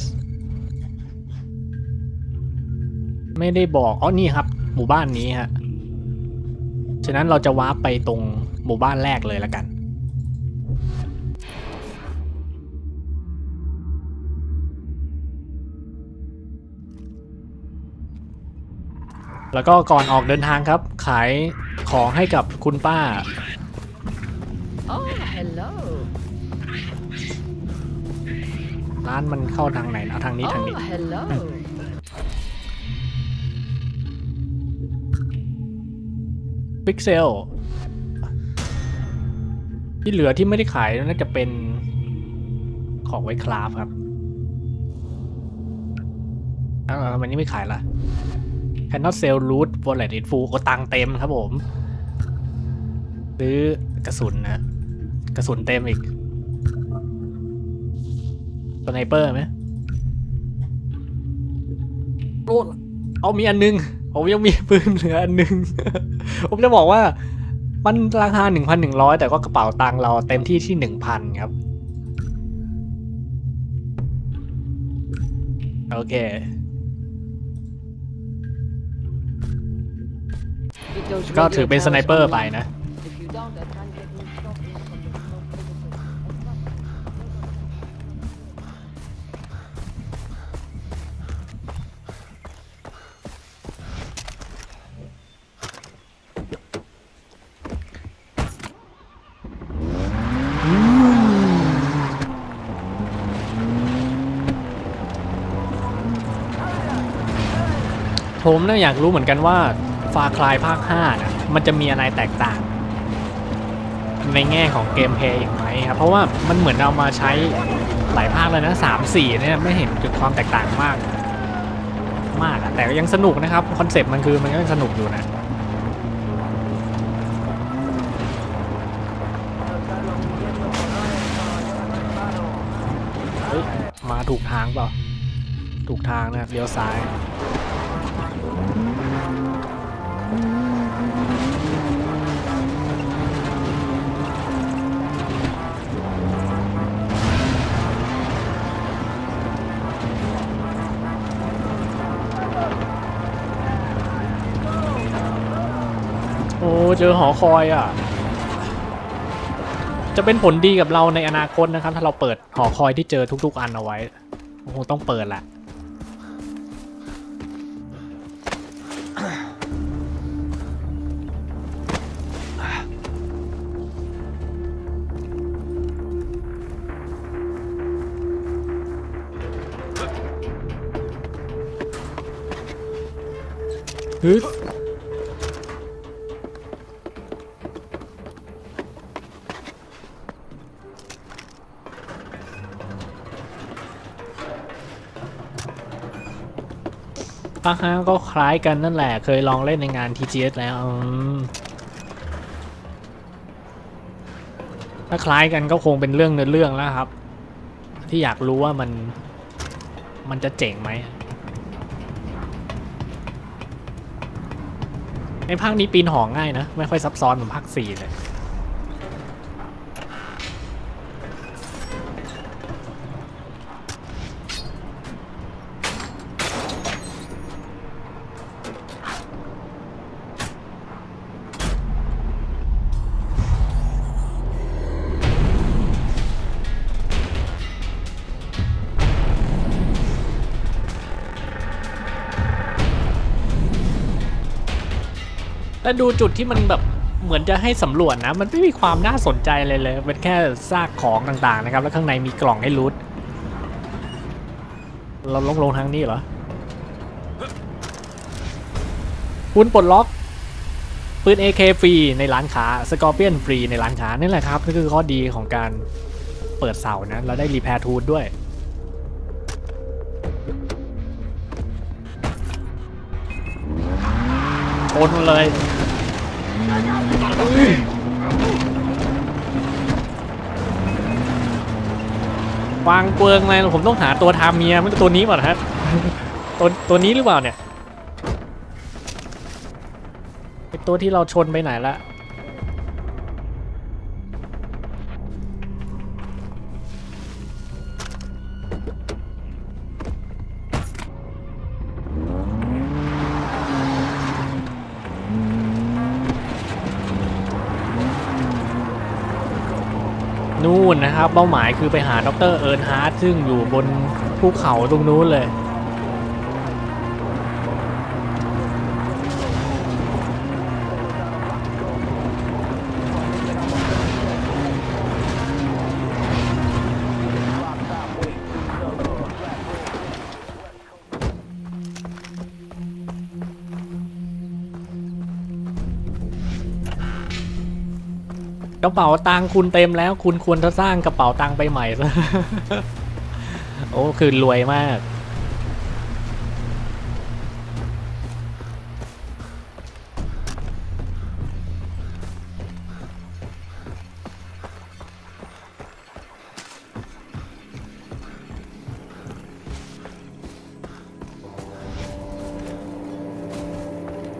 ไม่ได้บอกอ๋อนี่ครับหมู่บ้านนี้ฮะฉะนั้นเราจะวาร์ปไปตรงหมู่บ้านแรกเลยละกันแล้วก็ก่อนออกเดินทางครับขายของให้กับคุณป้าร้านมันเข้าทางไหนนะทางนี้ทางนี้พิกเซลที่เหลือที่ไม่ได้ขายน่าจะเป็นของไว้คราฟครับอ้าวมันนี่ไม่ขายละแคนนอตเซลรูทวอลเล็ตอินฟูก็ตังเต็มครับผมหรือกระสุนนะกระสุนเต็มอีกสไนเปอร์ไหมโอ้เอามีอันนึงผมยังมีปืนเหลืออันนึง ผมจะบอกว่ามันราคา หนึ่งพันหนึ่งร้อย แต่ก็กระเป๋าตังเราเต็มที่ที่ หนึ่งพัน ครับโอเคก็ถือเป็นสไนเปอร์ไปนะผมน่าอยากรู้เหมือนกันว่า ฟาคลายภาคห้านะมันจะมีอะไรแตกต่างในแง่ของเกมเพลย์อย่างไรครับเพราะว่ามันเหมือนเอามาใช้หลายภาคเลยนะ สาม สี่ เนี่ยไม่เห็นจุดความแตกต่างมากมากแต่ก็ยังสนุกนะครับคอนเซ็ปต์มันคือมันก็ยังสนุกอยู่นะมาถูกทางเปล่าถูกทางนะครับเลี้ยวซ้ายโอ้เจอหอคอยอ่ะจะเป็นผลดีกับเราในอนาคตนะครับถ้าเราเปิดหอคอยที่เจอทุกๆอันเอาไว้โอ้โหต้องเปิดแหละฮึภาคห้าก็คล้ายกันนั่นแหละเคยลองเล่นในงาน ที จี เอส แล้วถ้าคล้ายกันก็คงเป็นเรื่องเนื้อเรื่องแล้วครับที่อยากรู้ว่ามันมันจะเจ๋งไหมในภาคนี้ปีนหอง่ายนะไม่ค่อยซับซ้อนเหมือนภาคสี่เลยแล้วดูจุดที่มันแบบเหมือนจะให้สำรวจนะมันไม่มีความน่าสนใจเลยเลยเป็นแค่ซากของต่างๆนะครับแล้วข้างในมีกล่องให้รูทเราลงลงทางนี้เหรอคุณปลดล็อกปืน เอ เค ฟรีในร้านค้าสกอร์เปียนฟรีในร้านค้านี่แหละครับนี่คือข้อดีของการเปิดเสานะเราได้รีแพร์ทูลด้วยโอนเลยวางเปลืองเลยผมต้องหาตัวทาเมียมันตัวนี้ป่ะฮะตัวตัวนี้หรือเปล่าเนี่ยเป็นตัวที่เราชนไปไหนละนู่นนะครับเป้าหมายคือไปหาดร.เอิร์นฮาร์ทซึ่งอยู่บนภูเขาตรงนู้นเลยกระเป๋าตังค์คุณเต็มแล้วคุณควรจะสร้างกระเป๋าตังค์ไปใหม่ซะโอ้คือรวย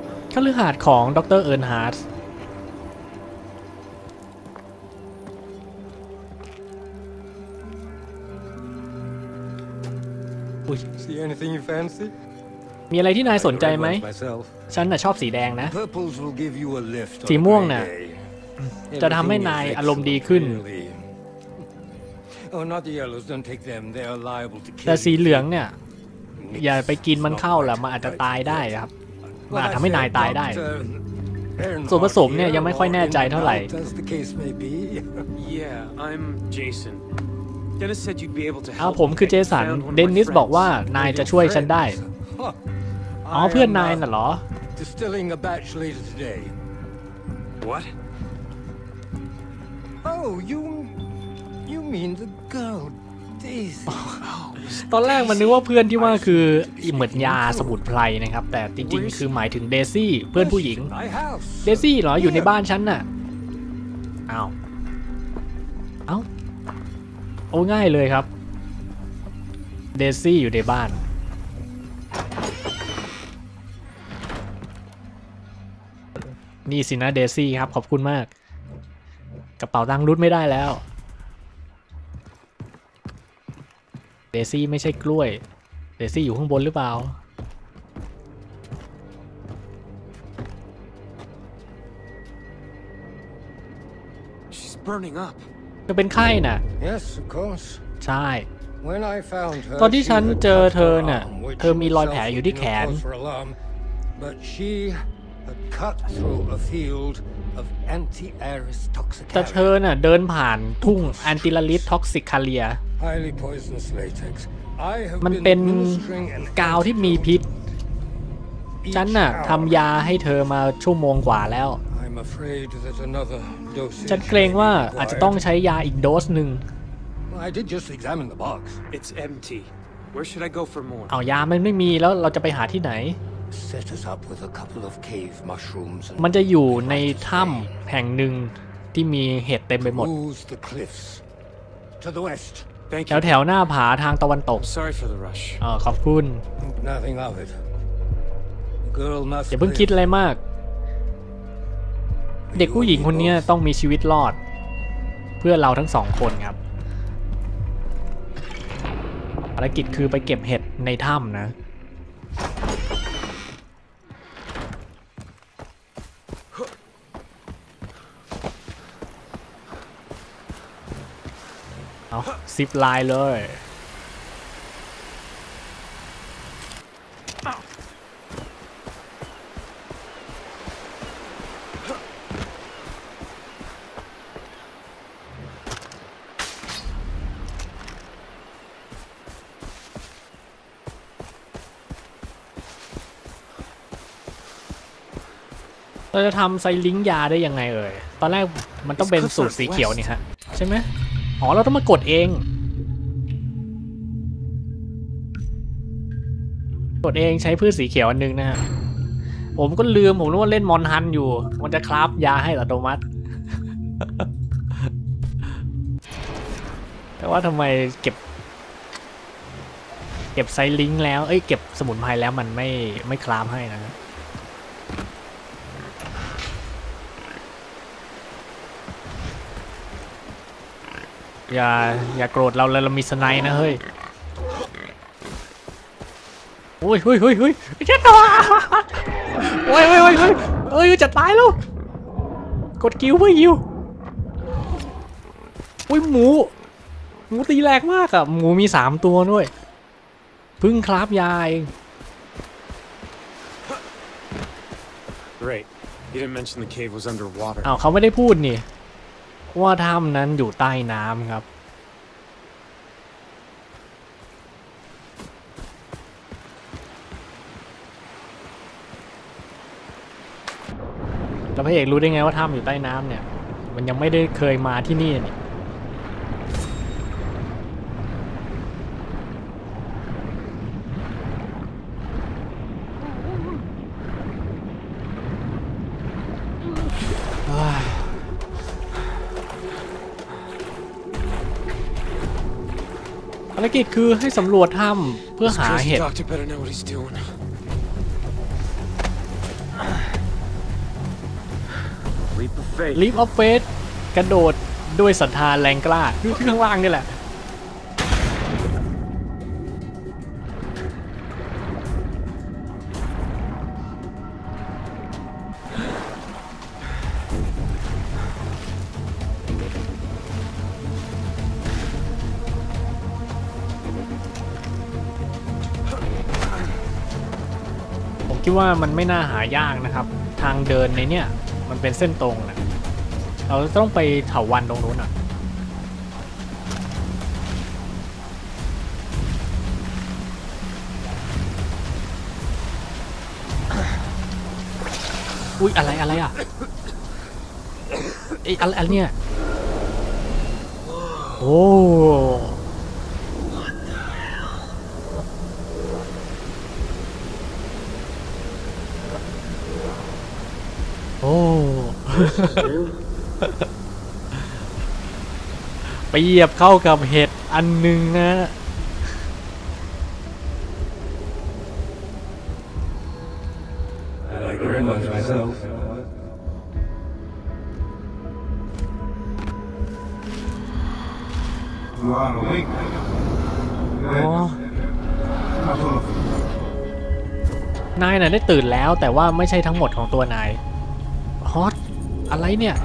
มากคฤหาสน์ของดร.เอิร์นฮาร์ทมีอะไรที่นายสนใจไหมฉันน่ะชอบสีแดงนะสีม่วงน่ะจะทำให้นายอารมณ์ดีขึ้นแต่สีเหลืองเนี่ยอย่าไปกินมันเข้าล่ะมันอาจจะตายได้ครับมันอาจทำให้นายตายได้ส่วนผสมเนี่ยยังไม่ค่อยแน่ใจเท่าไหร่ Yeah, I'm Jasonเอาผมคือเจสันเดนนิสบอกว่านายจะช่วยฉันได้อ๋อเพื่อนนายน่ะเหรอ Distilling a batch later today. What? Oh, you... you mean the girl, Daisy. ตอนแรกมันนึกว่าเพื่อนที่ว่าคือเหมือนยาสมุนไพรนะครับแต่จริงๆคือหมายถึงเดซี่เพื่อนผู้หญิงเดซี่เหรออยู่ในบ้านฉันน่ะอ้าวเอ้าโอ้ง่ายเลยครับเดซี่อยู่ในบ้านนี่สินะเดซี่ครับขอบคุณมากกระเป๋าตังค์รุดไม่ได้แล้วเดซี่ไม่ใช่กล้วยเดซี่อยู่ข้างบนหรือเปล่าจะเป็นไข้น่ะใช่ตอนที่ฉันเจอเธอน่ะเธอมีรอยแผลอยู่ที่แขนแต่เธอน่ะเดินผ่านทุ่งแอนติลาลิสท็อกซิคาเลียมันเป็นกาวที่มีพิษฉันน่ะทำยาให้เธอมาชั่วโมงกว่าแล้วฉันเกรงว่าอาจจะต้องใช้ยาอีกโดสหนึ่งเอายามันไม่มีแล้วเราจะไปหาที่ไหนมันจะอยู่ในถ้ำแห่งหนึ่งที่มีเห็ดเต็มไปหมดแถวแถวหน้าผาทางตะวันตกอ๋อขอบคุณอย่าเพิ่งคิดอะไรมากเด็กผู้หญิงคนนี้ต้องมีชีวิตรอดเพื่อเราทั้งสองคนครับภารกิจคือไปเก็บเห็ดในถ้ำนะเอาซิปไลน์เลยเราจะทำไซลิงยาได้ยังไงเอ่ยตอนแรกมันต้องเป็นสูตรสีเขียวนี่ฮะใช่ไหมอ๋อเราต้องมากดเองกดเองใช้พืชสีเขียวอันนึงนะฮะผมก็ลืมผมนึกว่าเล่นมอนฮันอยู่มันจะคราฟยาให้อัตโนมัติ แต่ว่าทำไมเก็บเก็บไซลิงแล้วเอ้ยเก็บสมุนไพรแล้วมันไม่ไม่คราฟให้นะอย่าอย่าโกรธเราเลยเรามีสไนด์นะเฮ้ยโอ้ยเฮ้ยเฮ้ยเฮ้ยจะตายโอ้ยเฮ้ยเฮ้ยเฮ้ยเฮ้ยจะตายแล้วกดกิ้วเพื่อยิวโอ้ยหมูหมูตีแรงมากอะหมูมีสามตัวด้วยพึ่งคราฟยาเองอ้าวเขาไม่ได้พูดนี่ว่าถ้ำนั้นอยู่ใต้น้ำครับแล้วพระเอกรู้ได้ไงว่าถ้ำอยู่ใต้น้ำเนี่ยมันยังไม่ได้เคยมาที่นี่นี่ภารกิจคือให้สำรวจถ้ำเพื่อหาเห็ดลีฟออฟเฟสกระโดดด้วยศรัทธาแรงกล้าอยู่ที่ข้างล่างนี่แหละว่ามันไม่น่าหายากนะครับทางเดินในเนี่ยมันเป็นเส้นตรงนะเราต้องไปเถาวัลย์ตรงนู้นอ่ะ อุ้ยอะไรอะไรอ่ะไอ้อะไรอะไรเนี่ยโอ้โอ้ ไปเหยียบเข้ากับเห็ดอันหนึ่งนะนายน่ะได้ตื่นแล้วแต่ว่าไม่ใช่ทั้งหมดของตัวนายฮอตอะไรเนี่ย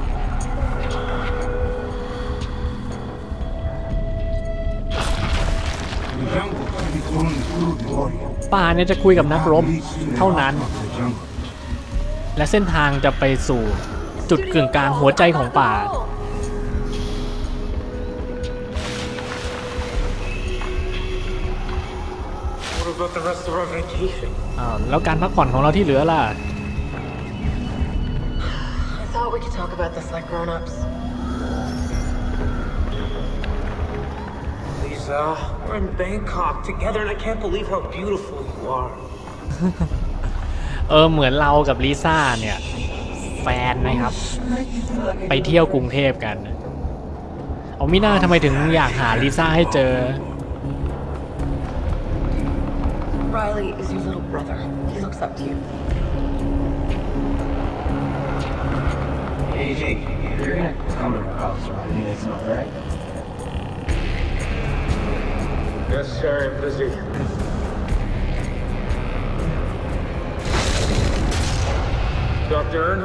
ป่าเนี่ยจะคุยกับนักรบเท่านั้นและเส้นทางจะไปสู่จุดกึ่งกลางหัวใจของป่าอ้าวแล้วการพักผ่อนของเราที่เหลือล่ะเออเหมือนเรากับลิซ่าเนี่ยแฟนนะครับไปเที่ยวกรุงเทพกันเอามิน่าทำไมถึงอยากหาลิซ่าให้เจอด็อกเตอร์เอิร์นฮา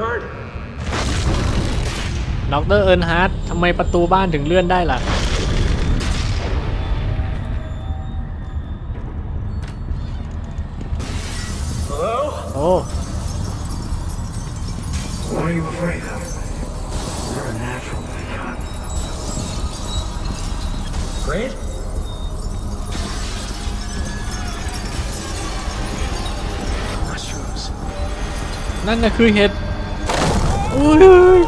ร์ดด็อกเตอร์เอิร์นฮาร์ดทำไมประตูบ้านถึงเลื่อนได้ล่ะโอ้นั่นน่ะคือเห็ดอุ้ย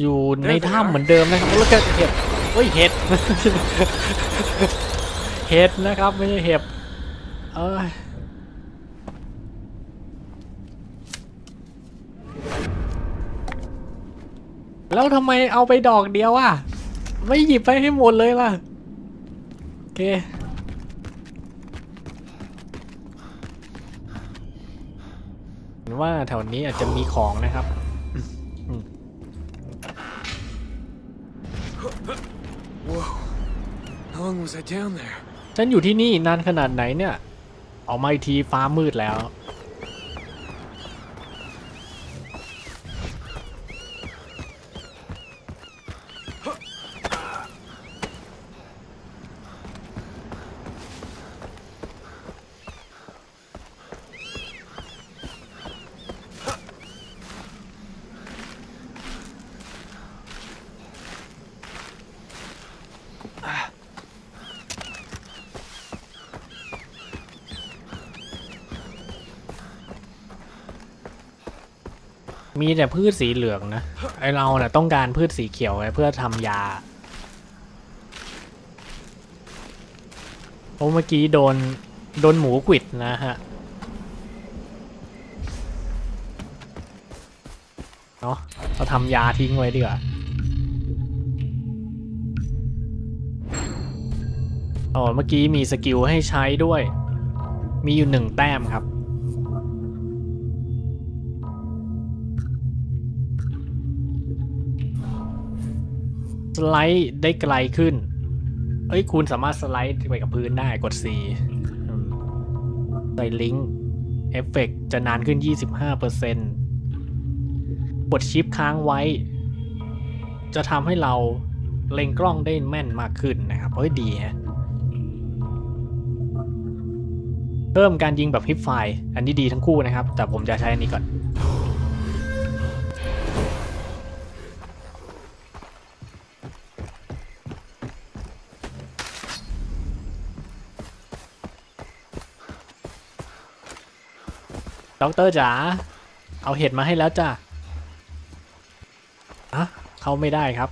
อยู่ในถ้ำเหมือนเดิมนะครับแล้วก็เห็ดเฮ้ยเห็ดเห็ดนะครับไม่ใช่เห็บเอ้ยแล้วทำไมเอาไปดอกเดียวอ่ะไม่หยิบไปให้หมดเลยล่ะโอเคเห็นว่าแถวนี้อาจจะมีของนะครับฉันอยู่ที่นี่นานขนาดไหนเนี่ยออกมาอีกทีฟ้ามืดแล้วมีแต่พืชสีเหลืองนะไอเราเนี่ยต้องการพืชสีเขียวไว้เพื่อทำยาโอ้เมื่อกี้โดนโดนหมูกวิดนะฮะเนาะเราทำยาทิ้งไว้ดีกว่าอ๋อเมื่อกี้มีสกิลให้ใช้ด้วยมีอยู่หนึ่งแต้มครับสไลด์ได้ไกลขึ้นเอ้ยคุณสามารถสไลด์ไปกับพื้นได้กด C ใส่ลิงก์เอฟเฟกต์จะนานขึ้น ยี่สิบห้าเปอร์เซ็นต์ กดชิปค้างไว้จะทำให้เราเล็งกล้องได้แม่นมากขึ้นนะครับเฮ้ยดีฮะเพิ่มการยิงแบบฮิปไฟอันนี้ดีทั้งคู่นะครับแต่ผมจะใช้อันนี้ก่อน ด็อกเตอร์จ๋าเอาเห็ดมาให้แล้วจ้ะอะเข้าไม่ได้ครับ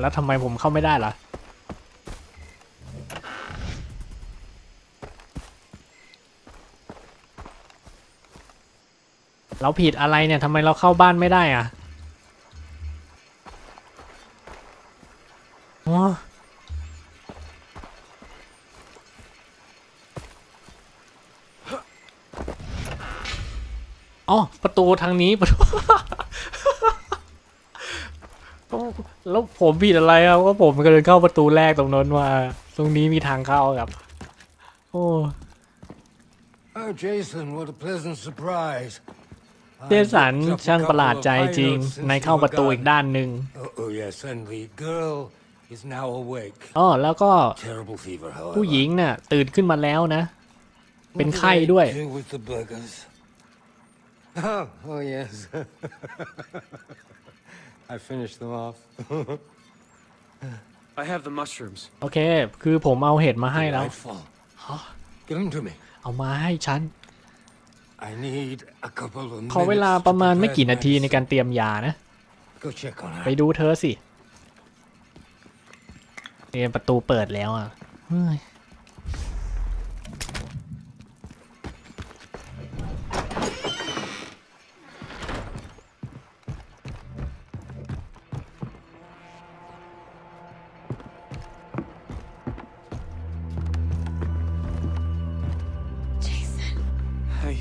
แล้วทำไมผมเข้าไม่ได้ล่ะเราผิดอะไรเนี่ยทำไมเราเข้าบ้านไม่ได้อะอ๋ออ๋อประตูทางนี้ประตู แล้วผมผิดอะไรครับก็ผมก็เดินเข้าประตูแรกตรงนั้นมาตรงนี้มีทางเข้าครับโอ้ Oh Jason what a pleasant surprise เจสันช่างประหลาดใจจริงในเข้าประตูอีกด้านหนึ่งอ๋อแล้วก็ผู้หญิงน่ะตื่นขึ้นมาแล้วนะเป็นไข้ด้วยโอเคคือผมเอาเห็ดมาให้แล้วเอามาให้ฉันขอเวลาประมาณไม่กี่นาทีในการเตรียมยานะไปดูเธอสิเนี่ยประตูเปิดแล้วอ่ะ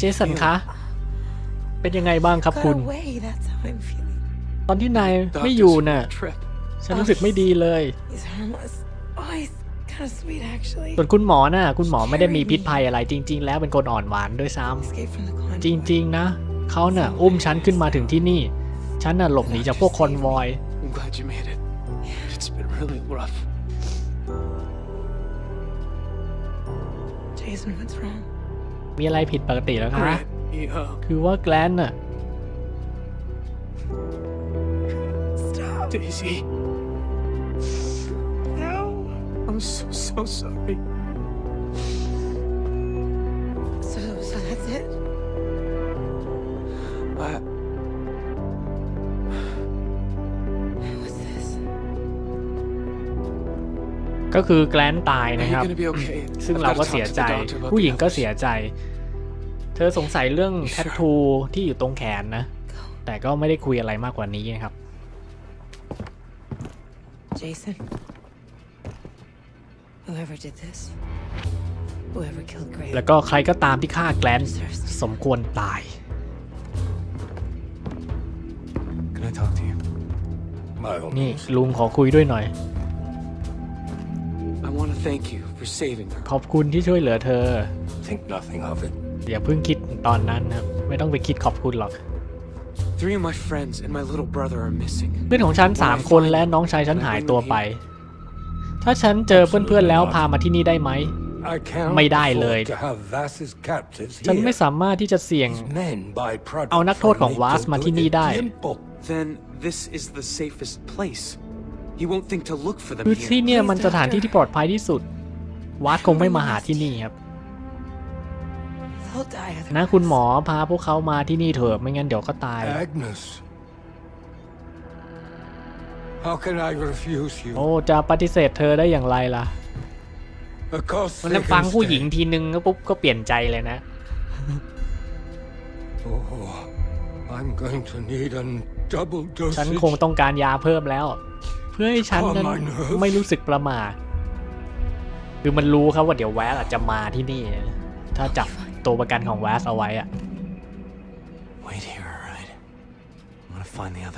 เจสันคะเป็นยังไงบ้างครับคุณตอนที่นายไม่อยู่น่ะฉันรู้สึกไม่ดีเลยส่วนคุณหมอน่ะคุณหมอไม่ได้มีพิษภัยอะไรจริงๆแล้วเป็นคนอ่อนหวานด้วยซ้ำจริงๆนะเขาน่ะอุ้มฉันขึ้นมาถึงที่นี่ฉันน่ะหลบหนีจากพวกคอนวอยมีอะไรผิดปกติแล้วคะคือว่าแกลนน่ะก็คือแกลนตายนะครับซึ่งเราก็เสียใจผู้หญิงก็เสียใจเธอสงสัยเรื่องแทททูที่อยู่ตรงแขนนะแต่ก็ไม่ได้คุยอะไรมากกว่านี้นะครับเจสัน whoever did this whoever killed Graham แล้วก็ใครก็ตามที่ฆ่าแกลนสมควรตาย Can I talk to you? นี่ลุงขอคุยด้วยหน่อยขอบคุณที่ช่วยเหลือเธออย่าเพิ่งคิดตอนนั้นนะไม่ต้องไปคิดขอบคุณหรอกเพื่อนของฉันสามคนและน้องชายฉันหายตัวไปถ้าฉันเจอเพื่อนๆแล้วพามาที่นี่ได้ไหมไม่ได้เลยฉันไม่สามารถที่จะเสี่ยงเอานักโทษของวาสมาที่นี่ได้คือที่เนี่ยมันสถานที่ที่ปลอดภัยที่สุดวาสคงไม่มาหาที่นี่ครับนะคุณหมอพาพวกเขามาที่นี่เถอะไม่งั้นเดี๋ยวก็ตายโอ้จะปฏิเสธเธอได้อย่างไรล่ะมันฟังผู้หญิงทีนึงก็ปุ๊บก็เปลี่ยนใจเลยนะฉันคงต้องการยาเพิ่มแล้วเพื่อให้ฉันนั้นไม่รู้สึกประหม่าคือมันรู้ครับว่าเดี๋ยวแวสอาจจะมาที่นี่ถ้าจับตัวประกันของแวสเอาไว้อะ